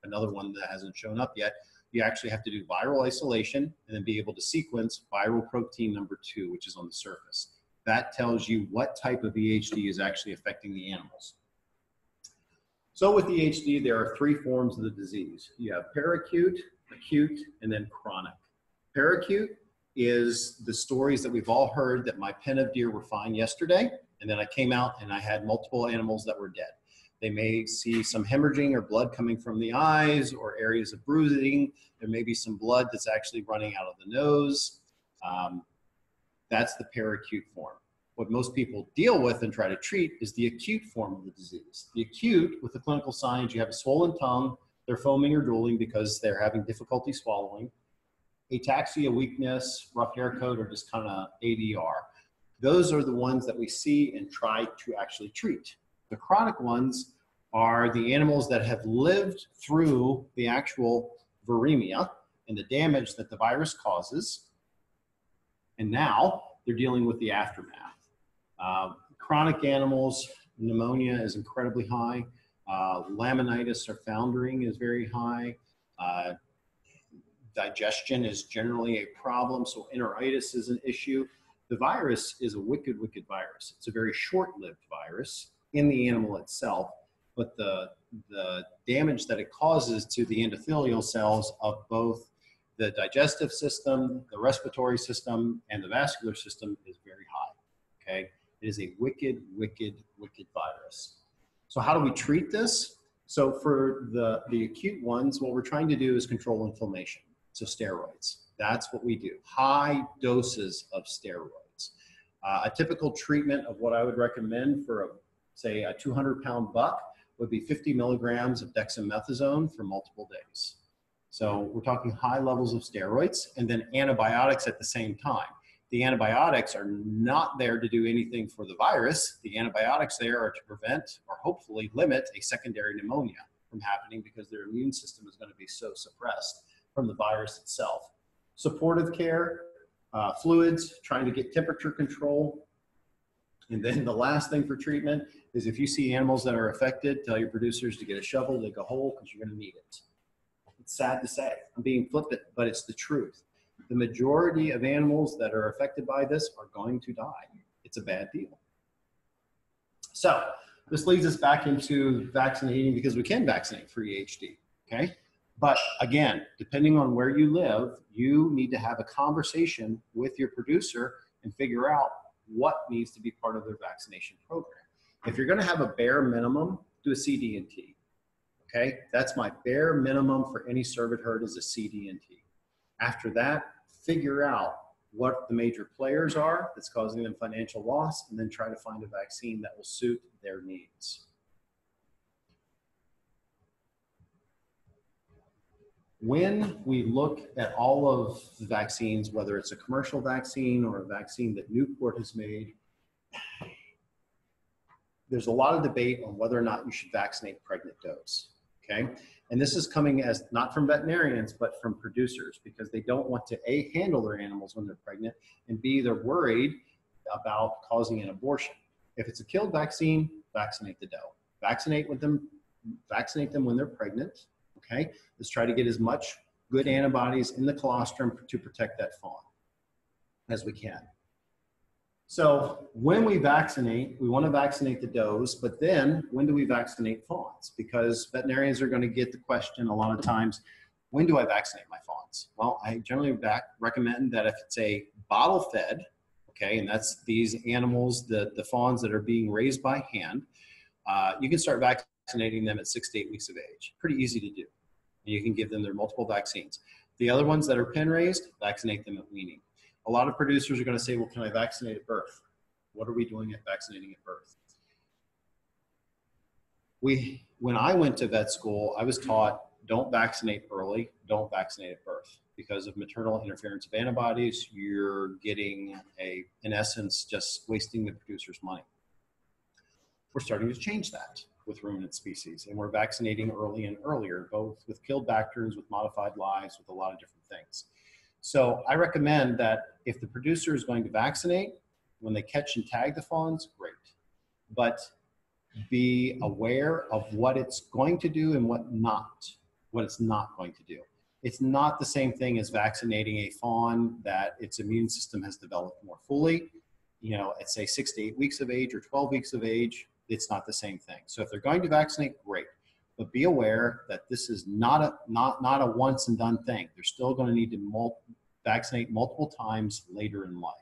another one that hasn't shown up yet, you actually have to do viral isolation and then be able to sequence viral protein number two, which is on the surface. That tells you what type of E H D is actually affecting the animals. So with E H D, there are three forms of the disease. You have paracute, acute, and then chronic. Paracute is the stories that we've all heard that my pen of deer were fine yesterday, and then I came out and I had multiple animals that were dead. They may see some hemorrhaging or blood coming from the eyes or areas of bruising. There may be some blood that's actually running out of the nose. Um, that's the paracute form. What most people deal with and try to treat is the acute form of the disease. The acute, with the clinical signs, you have a swollen tongue, they're foaming or drooling because they're having difficulty swallowing, ataxia, weakness, rough hair coat, or just kind of A D R. Those are the ones that we see and try to actually treat. The chronic ones are the animals that have lived through the actual viremia and the damage that the virus causes, and now they're dealing with the aftermath. Uh, chronic animals, pneumonia is incredibly high. Uh, laminitis or foundering is very high. Uh, digestion is generally a problem, so enteritis is an issue. The virus is a wicked, wicked virus. It's a very short-lived virus in the animal itself, but the, the damage that it causes to the endothelial cells of both the digestive system, the respiratory system, and the vascular system is very high, okay? It is a wicked, wicked, wicked virus. So how do we treat this? So for the, the acute ones, what we're trying to do is control inflammation, so steroids. That's what we do, high doses of steroids. Uh, a typical treatment of what I would recommend for, a, say, a two hundred pound buck would be fifty milligrams of dexamethasone for multiple days. So we're talking high levels of steroids and then antibiotics at the same time. The antibiotics are not there to do anything for the virus. The antibiotics there are to prevent or hopefully limit a secondary pneumonia from happening because their immune system is going to be so suppressed from the virus itself. Supportive care, uh, fluids, trying to get temperature control. And then the last thing for treatment is if you see animals that are affected, tell your producers to get a shovel, dig a hole, because you're going to need it. It's sad to say, I'm being flippant, but it's the truth. The majority of animals that are affected by this are going to die. It's a bad deal. So this leads us back into vaccinating because we can vaccinate for E H D, okay? But again, depending on where you live, you need to have a conversation with your producer and figure out what needs to be part of their vaccination program. If you're going to have a bare minimum, do a C D and T. Okay, that's my bare minimum for any cervid herd is a C D and T. After that, figure out what the major players are that's causing them financial loss, and then try to find a vaccine that will suit their needs. When we look at all of the vaccines, whether it's a commercial vaccine or a vaccine that Newport has made, there's a lot of debate on whether or not you should vaccinate pregnant does, okay? And this is coming as not from veterinarians, but from producers because they don't want to A, handle their animals when they're pregnant, and B, they're worried about causing an abortion. If it's a killed vaccine, vaccinate the doe. Vaccinate with them, vaccinate them when they're pregnant. Okay, let's try to get as much good antibodies in the colostrum to protect that fawn as we can. So when we vaccinate, we want to vaccinate the does, but then when do we vaccinate fawns? Because veterinarians are going to get the question a lot of times, when do I vaccinate my fawns? Well, I generally back recommend that if it's a bottle fed, okay, and that's these animals, the, the fawns that are being raised by hand, uh, you can start vaccinating. vaccinating them at six to eight weeks of age. Pretty easy to do. And you can give them their multiple vaccines. The other ones that are pen raised, vaccinate them at weaning. A lot of producers are going to say, well, can I vaccinate at birth? What are we doing at vaccinating at birth? We, when I went to vet school, I was taught don't vaccinate early, don't vaccinate at birth. Because of maternal interference of antibodies, you're getting a, in essence, just wasting the producer's money. We're starting to change that with ruminant species, and we're vaccinating early and earlier, both with killed bacteriums, with modified lives, with a lot of different things. So I recommend that if the producer is going to vaccinate, when they catch and tag the fawns, great. But be aware of what it's going to do and what not, what it's not going to do. It's not the same thing as vaccinating a fawn that its immune system has developed more fully. You know, at say six to eight weeks of age or twelve weeks of age, it's not the same thing. So if they're going to vaccinate, great. But be aware that this is not a, not, not a once and done thing. They're still going to need to mul- vaccinate multiple times later in life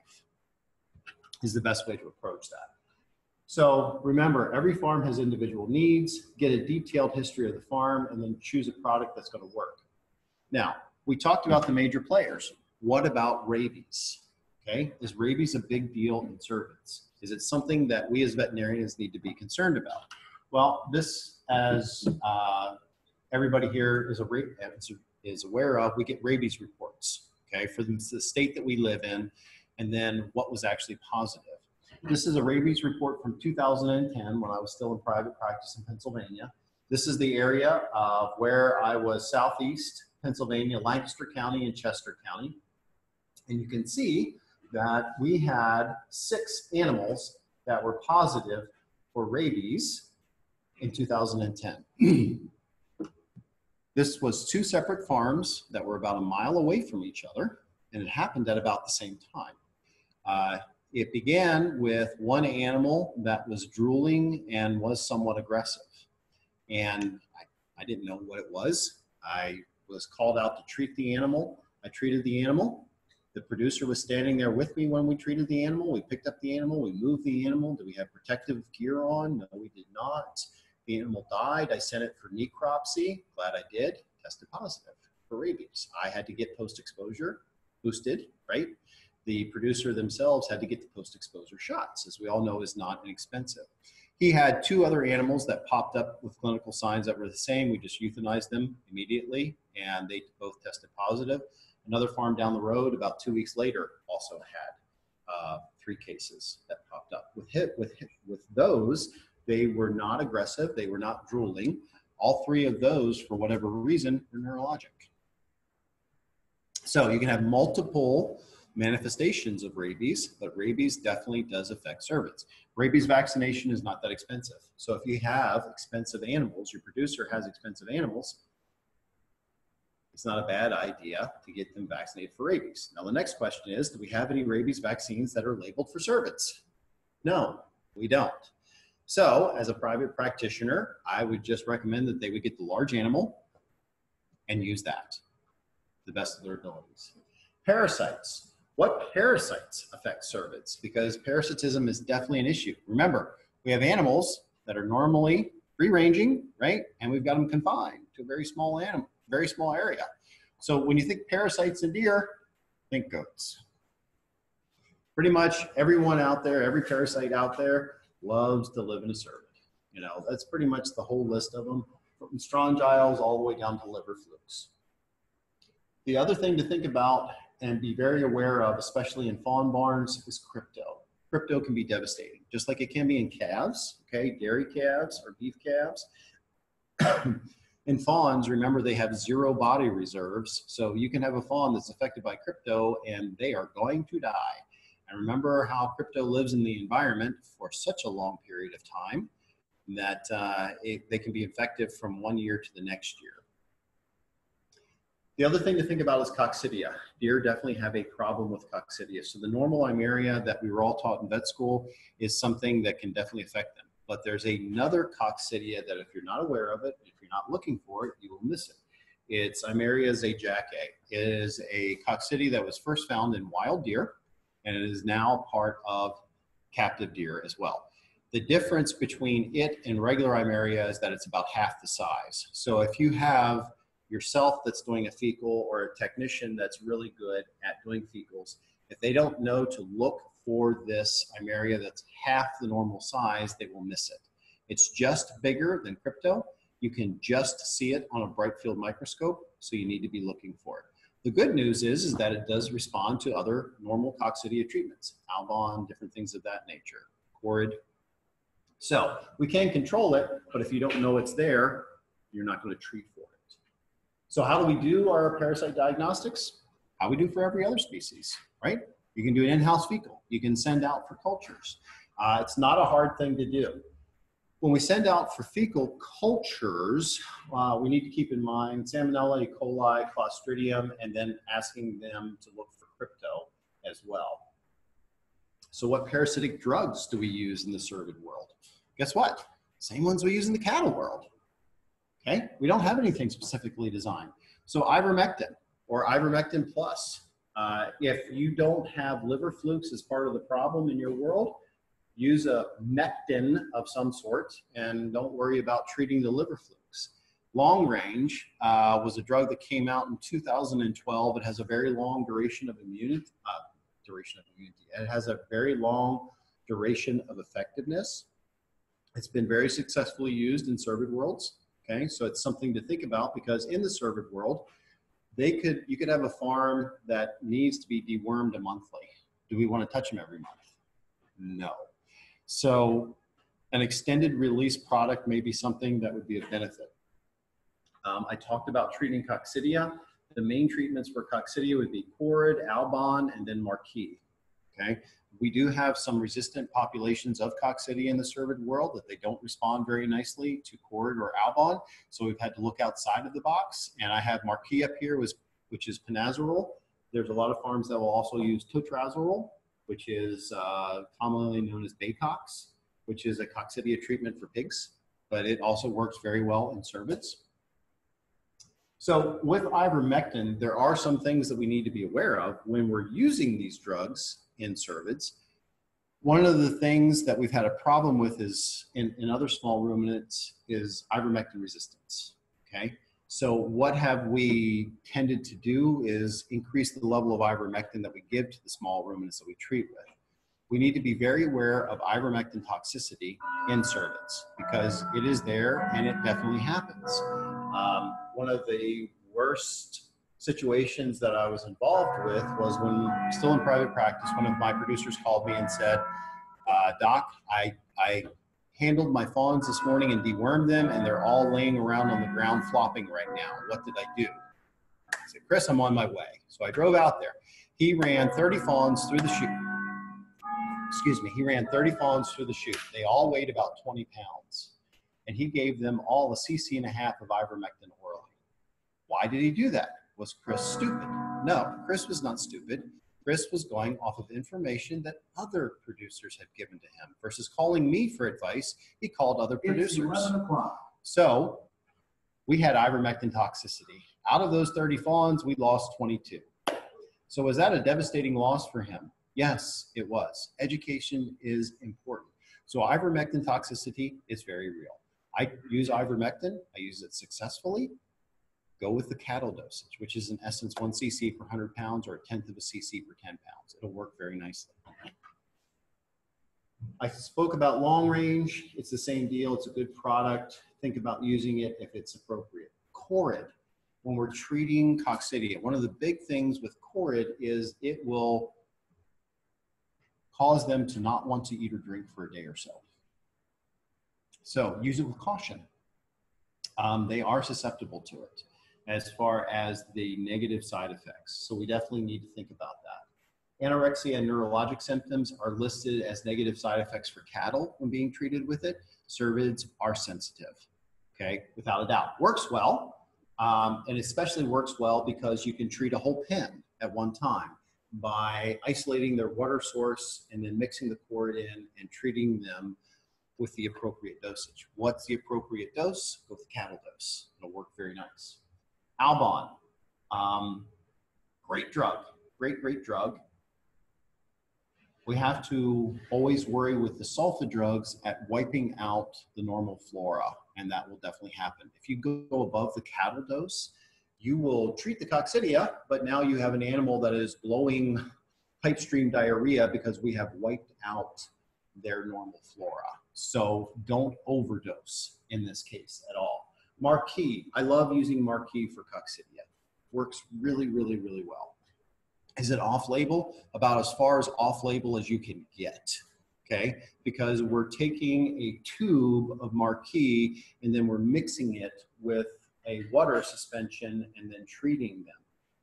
is the best way to approach that. So remember, every farm has individual needs. Get a detailed history of the farm and then choose a product that's going to work. Now, we talked about the major players. What about rabies? Okay, is rabies a big deal in cervids? Is it something that we as veterinarians need to be concerned about? Well, this, as uh, everybody here is, a is aware of, we get rabies reports, okay, for the state that we live in, and then what was actually positive. This is a rabies report from two thousand ten when I was still in private practice in Pennsylvania. This is the area of where I was, southeast Pennsylvania, Lancaster County and Chester County. And you can see that we had six animals that were positive for rabies in two thousand ten. This was two separate farms that were about a mile away from each other, and it happened at about the same time. Uh, it began with one animal that was drooling and was somewhat aggressive. And I, I didn't know what it was. I was called out to treat the animal. I treated the animal. The producer was standing there with me when we treated the animal. We picked up the animal, we moved the animal. Did we have protective gear on? No, we did not. The animal died. I sent it for necropsy. Glad I did. Tested positive for rabies. I had to get post-exposure boosted, right? The producer themselves had to get the post-exposure shots, as we all know is not inexpensive. He had two other animals that popped up with clinical signs that were the same. We just euthanized them immediately, and they both tested positive. Another farm down the road about two weeks later also had uh, three cases that popped up. With, hit, with, hit, with those, they were not aggressive. They were not drooling. All three of those, for whatever reason, were neurologic. So you can have multiple manifestations of rabies, but rabies definitely does affect cervids. Rabies vaccination is not that expensive. So if you have expensive animals, your producer has expensive animals, it's not a bad idea to get them vaccinated for rabies. Now, the next question is, do we have any rabies vaccines that are labeled for cervids? No, we don't. So as a private practitioner, I would just recommend that they would get the large animal and use that to the best of their abilities. Parasites. What parasites affect cervids? Because parasitism is definitely an issue. Remember, we have animals that are normally free-ranging, right? And we've got them confined to a very small animal. Very small area. So when you think parasites in deer, think goats. Pretty much everyone out there, every parasite out there loves to live in a cervid. You know, that's pretty much the whole list of them, from strongyles all the way down to liver flukes. The other thing to think about and be very aware of, especially in fawn barns, is crypto. Crypto can be devastating, just like it can be in calves, okay, dairy calves or beef calves. In fawns, remember, they have zero body reserves, so you can have a fawn that's affected by crypto and they are going to die. And remember how crypto lives in the environment for such a long period of time that uh, it, they can be infected from one year to the next year. The other thing to think about is coccidia. Deer definitely have a problem with coccidia. So the normal imeria that we were all taught in vet school is something that can definitely affect them. But there's another coccidia that if you're not aware of it, if you're not looking for it, you will miss it. It's Imeria zajacae. It is a coccidia that was first found in wild deer, and it is now part of captive deer as well. The difference between it and regular Imeria is that it's about half the size. So if you have yourself that's doing a fecal, or a technician that's really good at doing fecals, if they don't know to look for this Imeria that's half the normal size, they will miss it. It's just bigger than crypto. You can just see it on a bright field microscope, so you need to be looking for it. The good news is, is that it does respond to other normal coccidia treatments, Albon, different things of that nature, Corid. So we can control it, but if you don't know it's there, you're not going to treat for it. So how do we do our parasite diagnostics? How we do for every other species, right? You can do an in-house fecal. You can send out for cultures. Uh, it's not a hard thing to do. When we send out for fecal cultures, uh, we need to keep in mind Salmonella, E. coli, Clostridium, and then asking them to look for crypto as well. So what parasitic drugs do we use in the cervid world? Guess what? Same ones we use in the cattle world. Okay? We don't have anything specifically designed. So ivermectin or ivermectin plus. Uh, if you don't have liver flukes as part of the problem in your world, use a mectin of some sort and don't worry about treating the liver flukes. Long Range uh, was a drug that came out in two thousand twelve. It has a very long duration of immune, uh, duration of immunity. And it has a very long duration of effectiveness. It's been very successfully used in cervid worlds. Okay, so it's something to think about, because in the cervid world, they could, you could have a farm that needs to be dewormed a monthly. Do we want to touch them every month? No. So an extended release product may be something that would be of benefit. Um, I talked about treating coccidia. The main treatments for coccidia would be Corid, Albon, and then Marquis. Okay, we do have some resistant populations of coccidia in the cervid world that they don't respond very nicely to Corid or Albon, so we've had to look outside of the box. And I have Marquis up here, was, which is pinazarol. There's a lot of farms that will also use totrazarol, which is uh, commonly known as Baycox, which is a coccidia treatment for pigs, but it also works very well in cervids. So with ivermectin, there are some things that we need to be aware of when we're using these drugs in cervids. One of the things that we've had a problem with is in, in other small ruminants is ivermectin resistance, okay? So what have we tended to do is increase the level of ivermectin that we give to the small ruminants that we treat with. We need to be very aware of ivermectin toxicity in cervids, because it is there and it definitely happens. Um, one of the worst situations that I was involved with was when, still in private practice, one of my producers called me and said, uh, Doc, I, I handled my fawns this morning and dewormed them, and they're all laying around on the ground flopping right now. What did I do? I said, Chris, I'm on my way. So I drove out there. He ran thirty fawns through the chute. Excuse me, he ran thirty fawns through the chute. They all weighed about twenty pounds. And he gave them all a cc and a half of ivermectin orally. Why did he do that? Was Chris stupid? No, Chris was not stupid. Chris was going off of information that other producers had given to him. Versus calling me for advice, he called other producers. It's eleven o'clock. So we had ivermectin toxicity. Out of those thirty fawns, we lost twenty-two. So was that a devastating loss for him? Yes, it was. Education is important. So ivermectin toxicity is very real. I use ivermectin, I use it successfully. Go with the cattle dosage, which is in essence one cc per one hundred pounds, or a tenth of a cc per ten pounds. It'll work very nicely. I spoke about Long Range. It's the same deal, it's a good product. Think about using it if it's appropriate. Corid, when we're treating coccidia, one of the big things with Corid is it will cause them to not want to eat or drink for a day or so. So use it with caution. Um, they are susceptible to it as far as the negative side effects. So we definitely need to think about that. Anorexia and neurologic symptoms are listed as negative side effects for cattle when being treated with it. Cervids are sensitive, okay, without a doubt. Works well, um, and especially works well because you can treat a whole pen at one time by isolating their water source and then mixing the cord in and treating them with the appropriate dosage. What's the appropriate dose? Go with the cattle dose. It'll work very nice. Albon, um, great drug, great, great drug. We have to always worry with the sulfa drugs at wiping out the normal flora, and that will definitely happen. If you go above the cattle dose, you will treat the coccidia, but now you have an animal that is blowing pipe stream diarrhea because we have wiped out their normal flora. So don't overdose in this case at all. Marquis, I love using Marquis for coccidia. Works really, really, really well. Is it off-label? About as far as off-label as you can get, okay? Because we're taking a tube of Marquis and then we're mixing it with a water suspension and then treating them.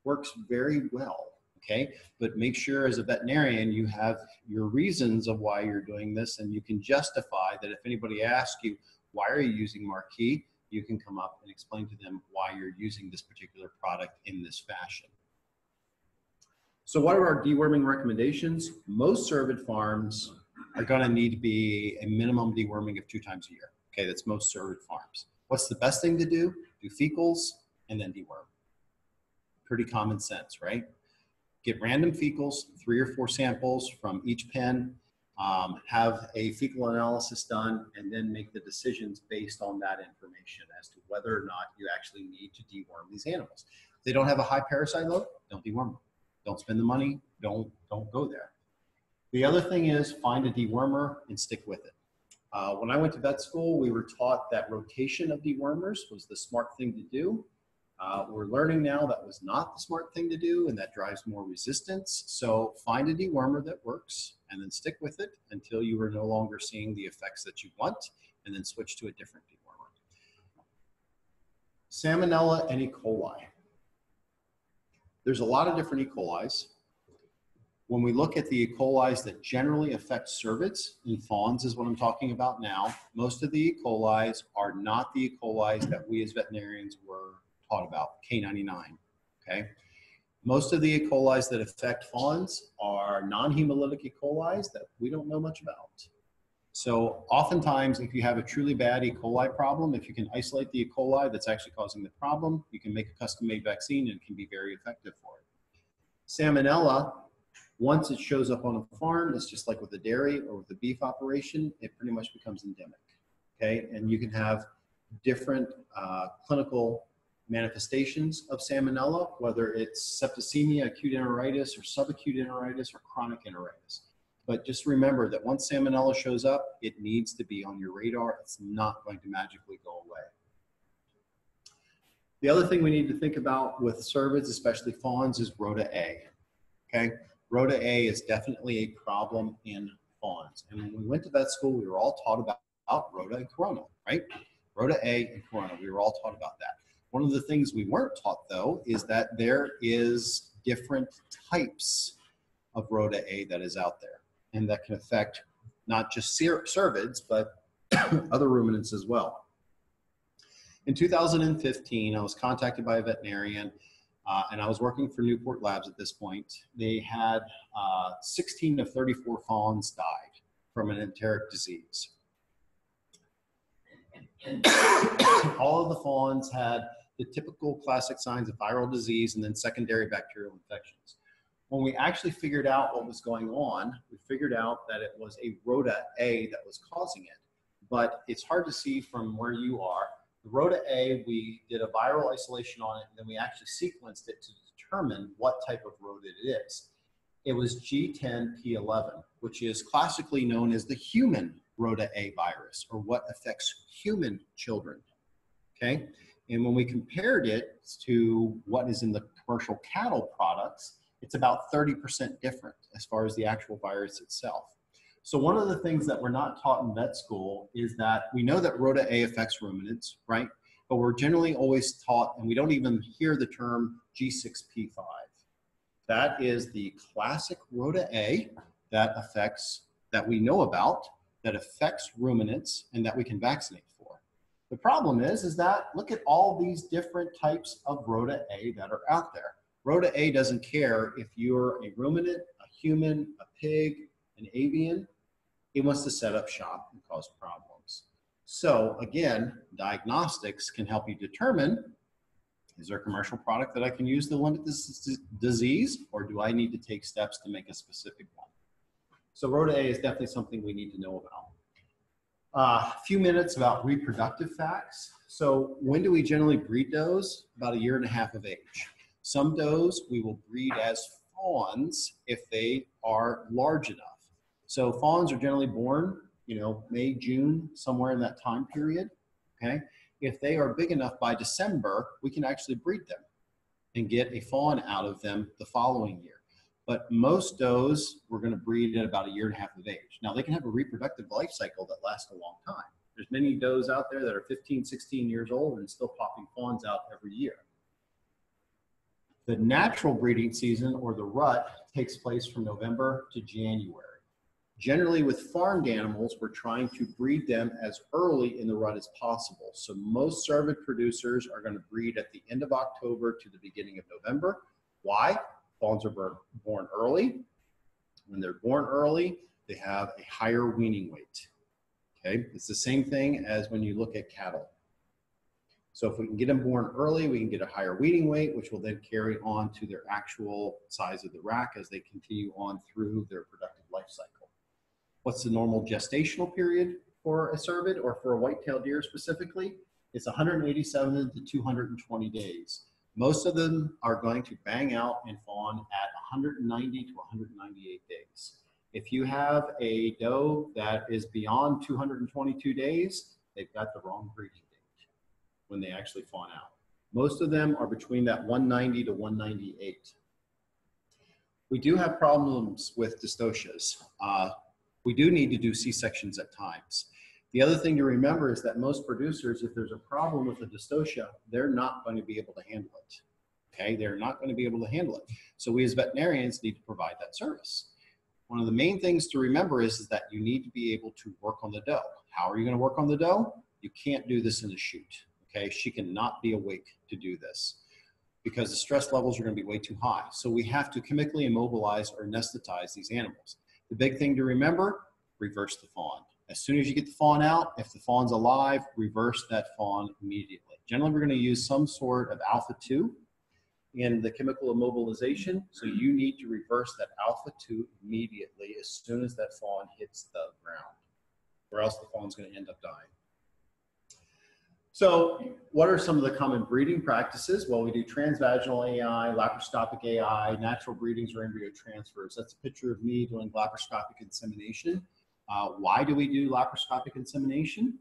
Works very well. Okay, but make sure as a veterinarian you have your reasons of why you're doing this, and you can justify that. If anybody asks you, why are you using Marquis, you can come up and explain to them why you're using this particular product in this fashion. So what are our deworming recommendations? Most cervid farms are going to need to be a minimum deworming of two times a year. Okay, that's most cervid farms. What's the best thing to do? Do fecals and then deworm. Pretty common sense, right? Get random fecals, three or four samples from each pen, um, have a fecal analysis done, and then make the decisions based on that information as to whether or not you actually need to deworm these animals. If they don't have a high parasite load, don't deworm them. Don't spend the money, don't, don't go there. The other thing is find a dewormer and stick with it. Uh, when I went to vet school, we were taught that rotation of dewormers was the smart thing to do. Uh, we're learning now that was not the smart thing to do, and that drives more resistance. So find a dewormer that works and then stick with it until you are no longer seeing the effects that you want, and then switch to a different dewormer. Salmonella and E. coli. There's a lot of different E. colis. When we look at the E. colis that generally affect cervids and fawns is what I'm talking about now, most of the E. colis are not the E. colis that we as veterinarians were taught about, K ninety-nine, okay? Most of the E. colis that affect fawns are non-hemolytic E. colis that we don't know much about. So oftentimes, if you have a truly bad E. coli problem, if you can isolate the E. coli that's actually causing the problem, you can make a custom-made vaccine and it can be very effective for it. Salmonella, once it shows up on a farm, it's just like with the dairy or with the beef operation, it pretty much becomes endemic, okay? And you can have different uh, clinical manifestations of salmonella, whether it's septicemia, acute enteritis, or subacute enteritis, or chronic enteritis. But just remember that once salmonella shows up, it needs to be on your radar. It's not going to magically go away. The other thing we need to think about with cervids, especially fawns, is Rota A, okay? Rota A is definitely a problem in fawns. And when we went to vet school, we were all taught about, about Rota and Corona, right? Rota A and Corona, we were all taught about that. One of the things we weren't taught, though, is that there is different types of Rota A that is out there, and that can affect not just cervids, but other ruminants as well. In two thousand fifteen, I was contacted by a veterinarian, uh, and I was working for Newport Labs at this point. They had uh, sixteen of thirty-four fawns died from an enteric disease. All of the fawns had the typical classic signs of viral disease and then secondary bacterial infections. When we actually figured out what was going on, we figured out that it was a Rota A that was causing it. But it's hard to see from where you are. The Rota A, we did a viral isolation on it, and then we actually sequenced it to determine what type of Rota it is. It was G ten P eleven, which is classically known as the human Rota A virus, or what affects human children, okay? And when we compared it to what is in the commercial cattle products, it's about thirty percent different as far as the actual virus itself. So one of the things that we're not taught in vet school is that we know that Rota A affects ruminants, right? But we're generally always taught, and we don't even hear the term G six P five. That is the classic Rota A that affects, that we know about, that affects ruminants and that we can vaccinate for. The problem is, is that look at all these different types of Rota A that are out there. Rota A doesn't care if you're a ruminant, a human, a pig, an avian. It wants to set up shop and cause problems. So again, diagnostics can help you determine, is there a commercial product that I can use to limit this disease, or do I need to take steps to make a specific one? So Rota A is definitely something we need to know about. A uh, few minutes about reproductive facts. So when do we generally breed does? About a year and a half of age. Some does we will breed as fawns if they are large enough. So fawns are generally born, you know, May, June, somewhere in that time period, okay? If they are big enough by December, we can actually breed them and get a fawn out of them the following year. But most does, we're gonna breed at about a year and a half of age. Now they can have a reproductive life cycle that lasts a long time. There's many does out there that are fifteen, sixteen years old and still popping fawns out every year. The natural breeding season, or the rut, takes place from November to January. Generally with farmed animals, we're trying to breed them as early in the rut as possible. So most cervid producers are gonna breed at the end of October to the beginning of November. Why? Fawns are born early. When they're born early, they have a higher weaning weight, okay? It's the same thing as when you look at cattle. So if we can get them born early, we can get a higher weaning weight, which will then carry on to their actual size of the rack as they continue on through their productive life cycle. What's the normal gestational period for a cervid, or for a white-tailed deer specifically? It's one hundred eighty-seven to two hundred twenty days. Most of them are going to bang out and fawn at one hundred ninety to one hundred ninety-eight days. If you have a doe that is beyond two hundred twenty-two days, they've got the wrong breeding date when they actually fawn out. Most of them are between that one ninety to one ninety-eight. We do have problems with dystocias. Uh, we do need to do C-sections at times. The other thing to remember is that most producers, if there's a problem with a dystocia, they're not going to be able to handle it. Okay, they're not going to be able to handle it. So we as veterinarians need to provide that service. One of the main things to remember is, is that you need to be able to work on the doe. How are you going to work on the doe? You can't do this in the chute. Okay, she cannot be awake to do this because the stress levels are going to be way too high. So we have to chemically immobilize or anesthetize these animals. The big thing to remember, reverse the fawn. As soon as you get the fawn out, if the fawn's alive, reverse that fawn immediately. Generally, we're going to use some sort of alpha two in the chemical immobilization, so you need to reverse that alpha two immediately as soon as that fawn hits the ground, or else the fawn's going to end up dying. So what are some of the common breeding practices? Well, we do transvaginal A I, laparoscopic A I, natural breedings, or embryo transfers. That's a picture of me doing laparoscopic insemination. Uh, why do we do laparoscopic insemination?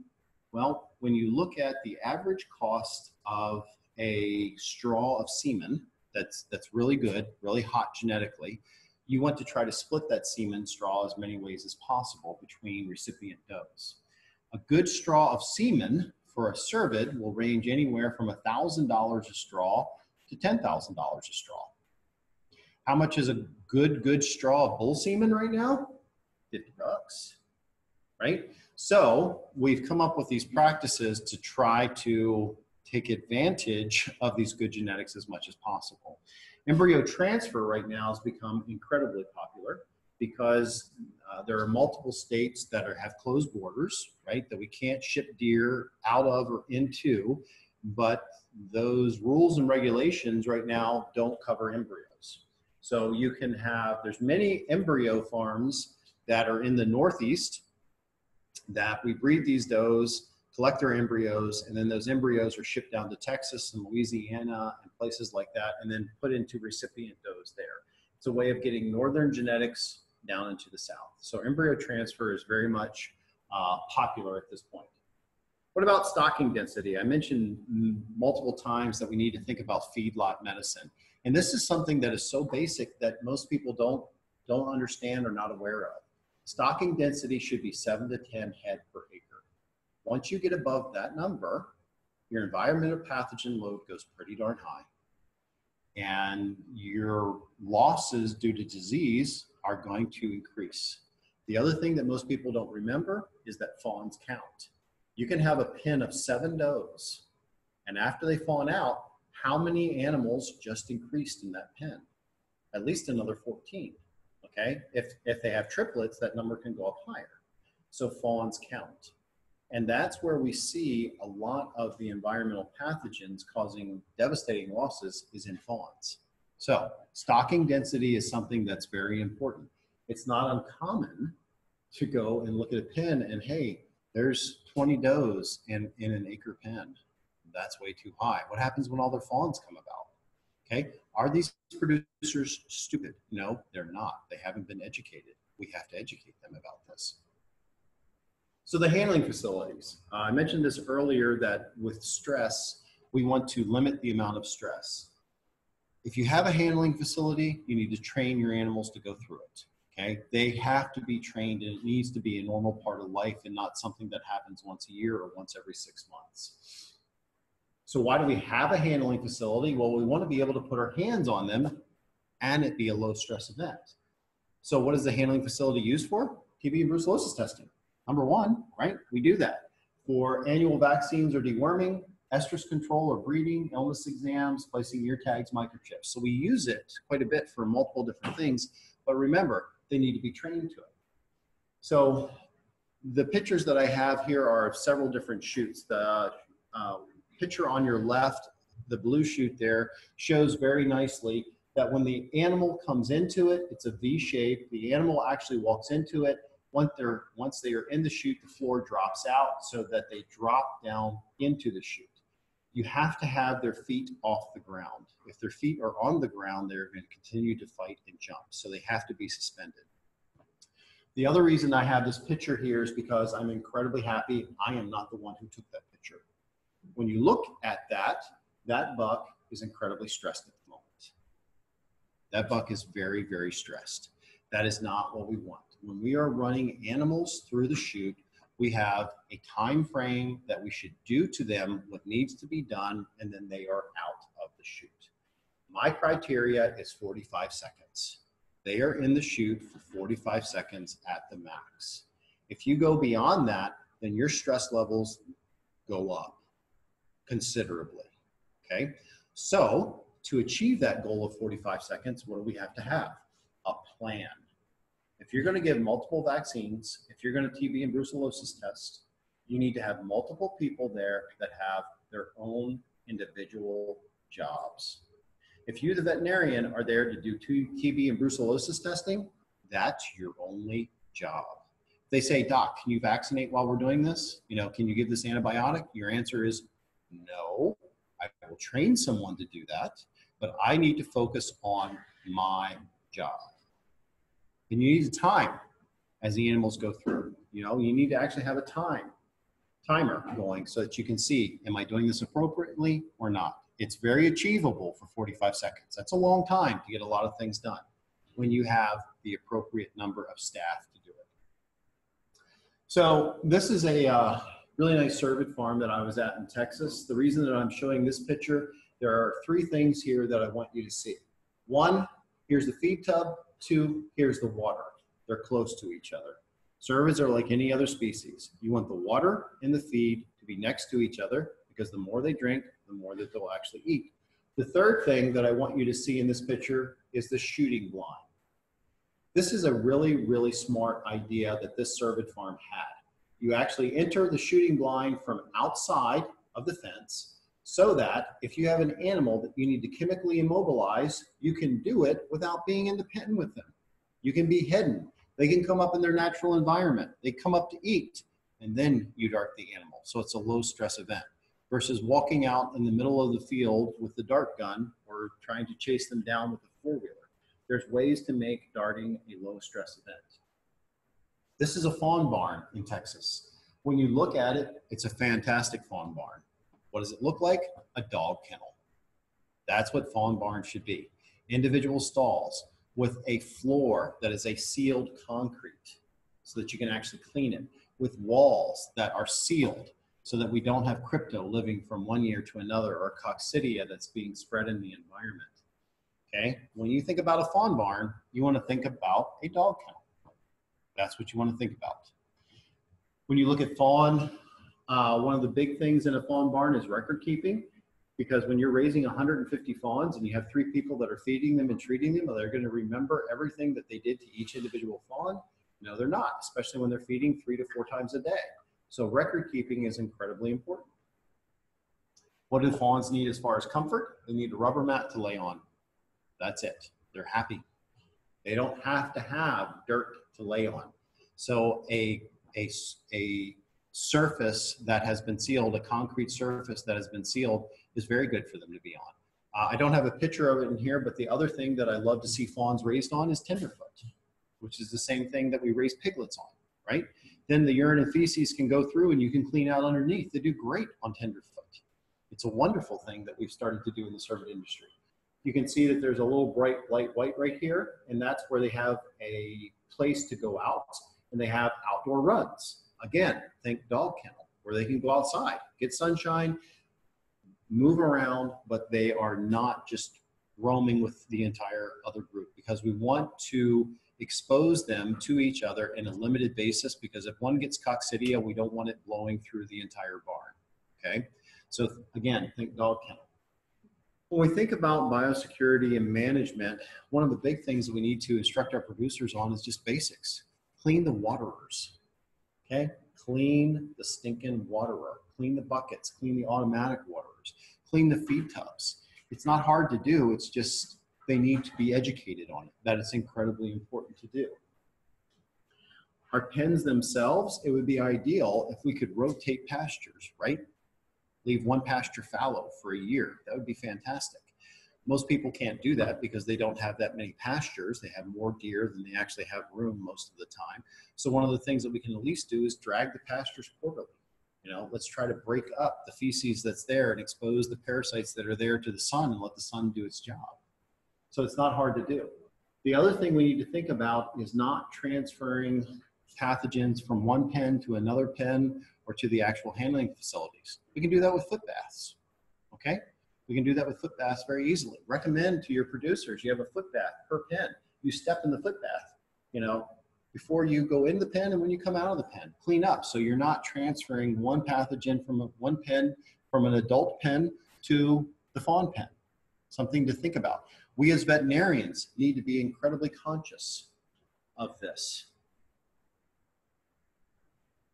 Well, when you look at the average cost of a straw of semen that's, that's really good, really hot genetically, you want to try to split that semen straw as many ways as possible between recipient does. A good straw of semen for a cervid will range anywhere from one thousand dollars a straw to ten thousand dollars a straw. How much is a good, good straw of bull semen right now? fifty bucks, right? So we've come up with these practices to try to take advantage of these good genetics as much as possible. Embryo transfer right now has become incredibly popular because uh, there are multiple states that are, have closed borders, right? That we can't ship deer out of or into, but those rules and regulations right now don't cover embryos. So you can have, there's many embryo farms that are in the Northeast that we breed these does, collect their embryos, and then those embryos are shipped down to Texas and Louisiana and places like that, and then put into recipient does there. It's a way of getting northern genetics down into the south. So embryo transfer is very much uh, popular at this point. What about stocking density? I mentioned multiple times that we need to think about feedlot medicine. And this is something that is so basic that most people don't, don't understand or not aware of. Stocking density should be seven to ten head per acre. Once you get above that number, your environmental pathogen load goes pretty darn high. And your losses due to disease are going to increase. The other thing that most people don't remember is that fawns count. You can have a pen of seven does, and after they fawn out, how many animals just increased in that pen? At least another fourteen. Okay, if, if they have triplets, that number can go up higher. So fawns count. And that's where we see a lot of the environmental pathogens causing devastating losses is in fawns. So stocking density is something that's very important. It's not uncommon to go and look at a pen and, hey, there's twenty does in, in an acre pen. That's way too high. What happens when all their fawns come about? Okay, are these producers stupid? No, they're not. They haven't been educated. We have to educate them about this. So the handling facilities. Uh, I mentioned this earlier that with stress, we want to limit the amount of stress. If you have a handling facility, you need to train your animals to go through it. Okay, they have to be trained, and it needs to be a normal part of life and not something that happens once a year or once every six months. So why do we have a handling facility? Well, we want to be able to put our hands on them and it be a low stress event. So what is the handling facility used for? T B and brucellosis testing. Number one, right? We do that for annual vaccines or deworming, estrus control or breeding, illness exams, placing ear tags, microchips. So we use it quite a bit for multiple different things, but remember, they need to be trained to it. So the pictures that I have here are of several different shoots. The uh, picture on your left, the blue shoot there, shows very nicely that when the animal comes into it, it's a V shape. The animal actually walks into it. Once they're, once they are in the chute, the floor drops out so that they drop down into the chute. you have to have their feet off the ground. If their feet are on the ground, they're going to continue to fight and jump. So they have to be suspended. The other reason I have this picture here is because I'm incredibly happy I am not the one who took that picture. When you look at that, that buck is incredibly stressed at the moment. That buck is very, very stressed. That is not what we want. When we are running animals through the chute, we have a time frame that we should do to them what needs to be done, and then they are out of the chute. My criteria is forty-five seconds. They are in the chute for forty-five seconds at the max. If you go beyond that, then your stress levels go up considerably, okay? So to achieve that goal of forty-five seconds, what do we have to have? A plan. If you're going to give multiple vaccines, if you're going to T B and brucellosis test, you need to have multiple people there that have their own individual jobs. If you, the veterinarian, are there to do two T B and brucellosis testing, that's your only job. They say, "Doc, can you vaccinate while we're doing this? You know, can you give this antibiotic?" Your answer is no. I will train someone to do that, but I need to focus on my job. And you need a time as the animals go through. You know, you need to actually have a time, timer going so that you can see, am I doing this appropriately or not? It's very achievable for forty-five seconds. That's a long time to get a lot of things done when you have the appropriate number of staff to do it. So this is a uh, really nice cervid farm that I was at in Texas. The reason that I'm showing this picture, there are three things here that I want you to see. One, here's the feed tub. Two, here's the water. They're close to each other. Cervids are like any other species. You want the water and the feed to be next to each other because the more they drink, the more that they'll actually eat. The third thing that I want you to see in this picture is the shooting blind. This is a really, really smart idea that this cervid farm had. You actually enter the shooting blind from outside of the fence so that if you have an animal that you need to chemically immobilize, you can do it without being independent with them. You can be hidden. They can come up in their natural environment. They come up to eat, and then you dart the animal. So it's a low-stress event versus walking out in the middle of the field with the dart gun or trying to chase them down with a four-wheeler. There's ways to make darting a low-stress event. This is a fawn barn in Texas. When you look at it, it's a fantastic fawn barn. What does it look like? A dog kennel. That's what fawn barns should be. Individual stalls with a floor that is a sealed concrete so that you can actually clean it, with walls that are sealed so that we don't have crypto living from one year to another or coccidia that's being spread in the environment. Okay? When you think about a fawn barn, you want to think about a dog kennel. That's what you want to think about. When you look at fawn, Uh, one of the big things in a fawn barn is record keeping, because when you're raising one hundred fifty fawns and you have three people that are feeding them and treating them, they're going to remember everything that they did to each individual fawn? No, they're not, especially when they're feeding three to four times a day. So record keeping is incredibly important. What do fawns need as far as comfort? They need a rubber mat to lay on. That's it. They're happy. They don't have to have dirt to lay on. So a, a, a surface that has been sealed, a concrete surface that has been sealed, is very good for them to be on. Uh, I don't have a picture of it in here, but the other thing that I love to see fawns raised on is tenderfoot, which is the same thing that we raise piglets on, right? Then the urine and feces can go through and you can clean out underneath. They do great on tenderfoot. It's a wonderful thing that we've started to do in the cervid industry. You can see that there's a little bright, light white right here, and that's where they have a place to go out, and they have outdoor runs. Again, think dog kennel, where they can go outside, get sunshine, move around, but they are not just roaming with the entire other group, because we want to expose them to each other in a limited basis, because if one gets coccidia, we don't want it blowing through the entire barn, okay? So again, think dog kennel. When we think about biosecurity and management, one of the big things that we need to instruct our producers on is just basics. Clean the waterers. Okay, clean the stinking waterer, clean the buckets, clean the automatic waterers, clean the feed tubs. It's not hard to do, it's just they need to be educated on it. That is incredibly important to do. Our pens themselves, it would be ideal if we could rotate pastures, right? leave one pasture fallow for a year. That would be fantastic. Most people can't do that because they don't have that many pastures. They have more deer than they actually have room most of the time. So one of the things that we can at least do is drag the pastures quarterly. You know, let's try to break up the feces that's there and expose the parasites that are there to the sun and let the sun do its job. So it's not hard to do. The other thing we need to think about is not transferring pathogens from one pen to another pen or to the actual handling facilities. We can do that with foot baths, okay? We can do that with foot baths very easily. Recommend to your producers, you have a foot bath per pen. You step in the foot bath, you know, before you go in the pen and when you come out of the pen. Clean up so you're not transferring one pathogen from a, one pen, from an adult pen to the fawn pen. Something to think about. We as veterinarians need to be incredibly conscious of this.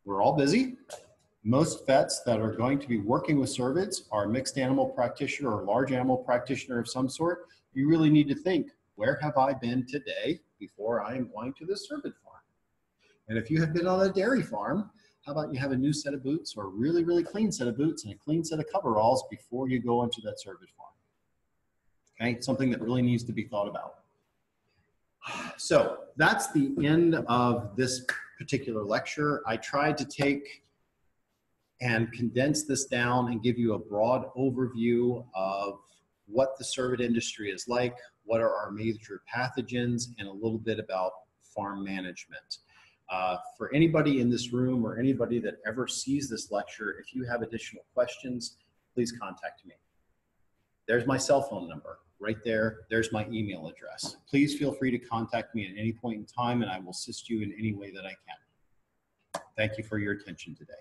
We're all busy. Most vets that are going to be working with cervids are a mixed animal practitioner or large animal practitioner of some sort. You really need to think, where have I been today before I am going to this cervid farm? And if you have been on a dairy farm, how about you have a new set of boots or a really, really clean set of boots and a clean set of coveralls before you go into that cervid farm? Okay, something that really needs to be thought about. So that's the end of this particular lecture. I tried to take and condense this down and give you a broad overview of what the cervid industry is like, what are our major pathogens, and a little bit about farm management. Uh, for anybody in this room or anybody that ever sees this lecture, if you have additional questions, please contact me. There's my cell phone number right there. There's my email address. Please feel free to contact me at any point in time, and I will assist you in any way that I can. Thank you for your attention today.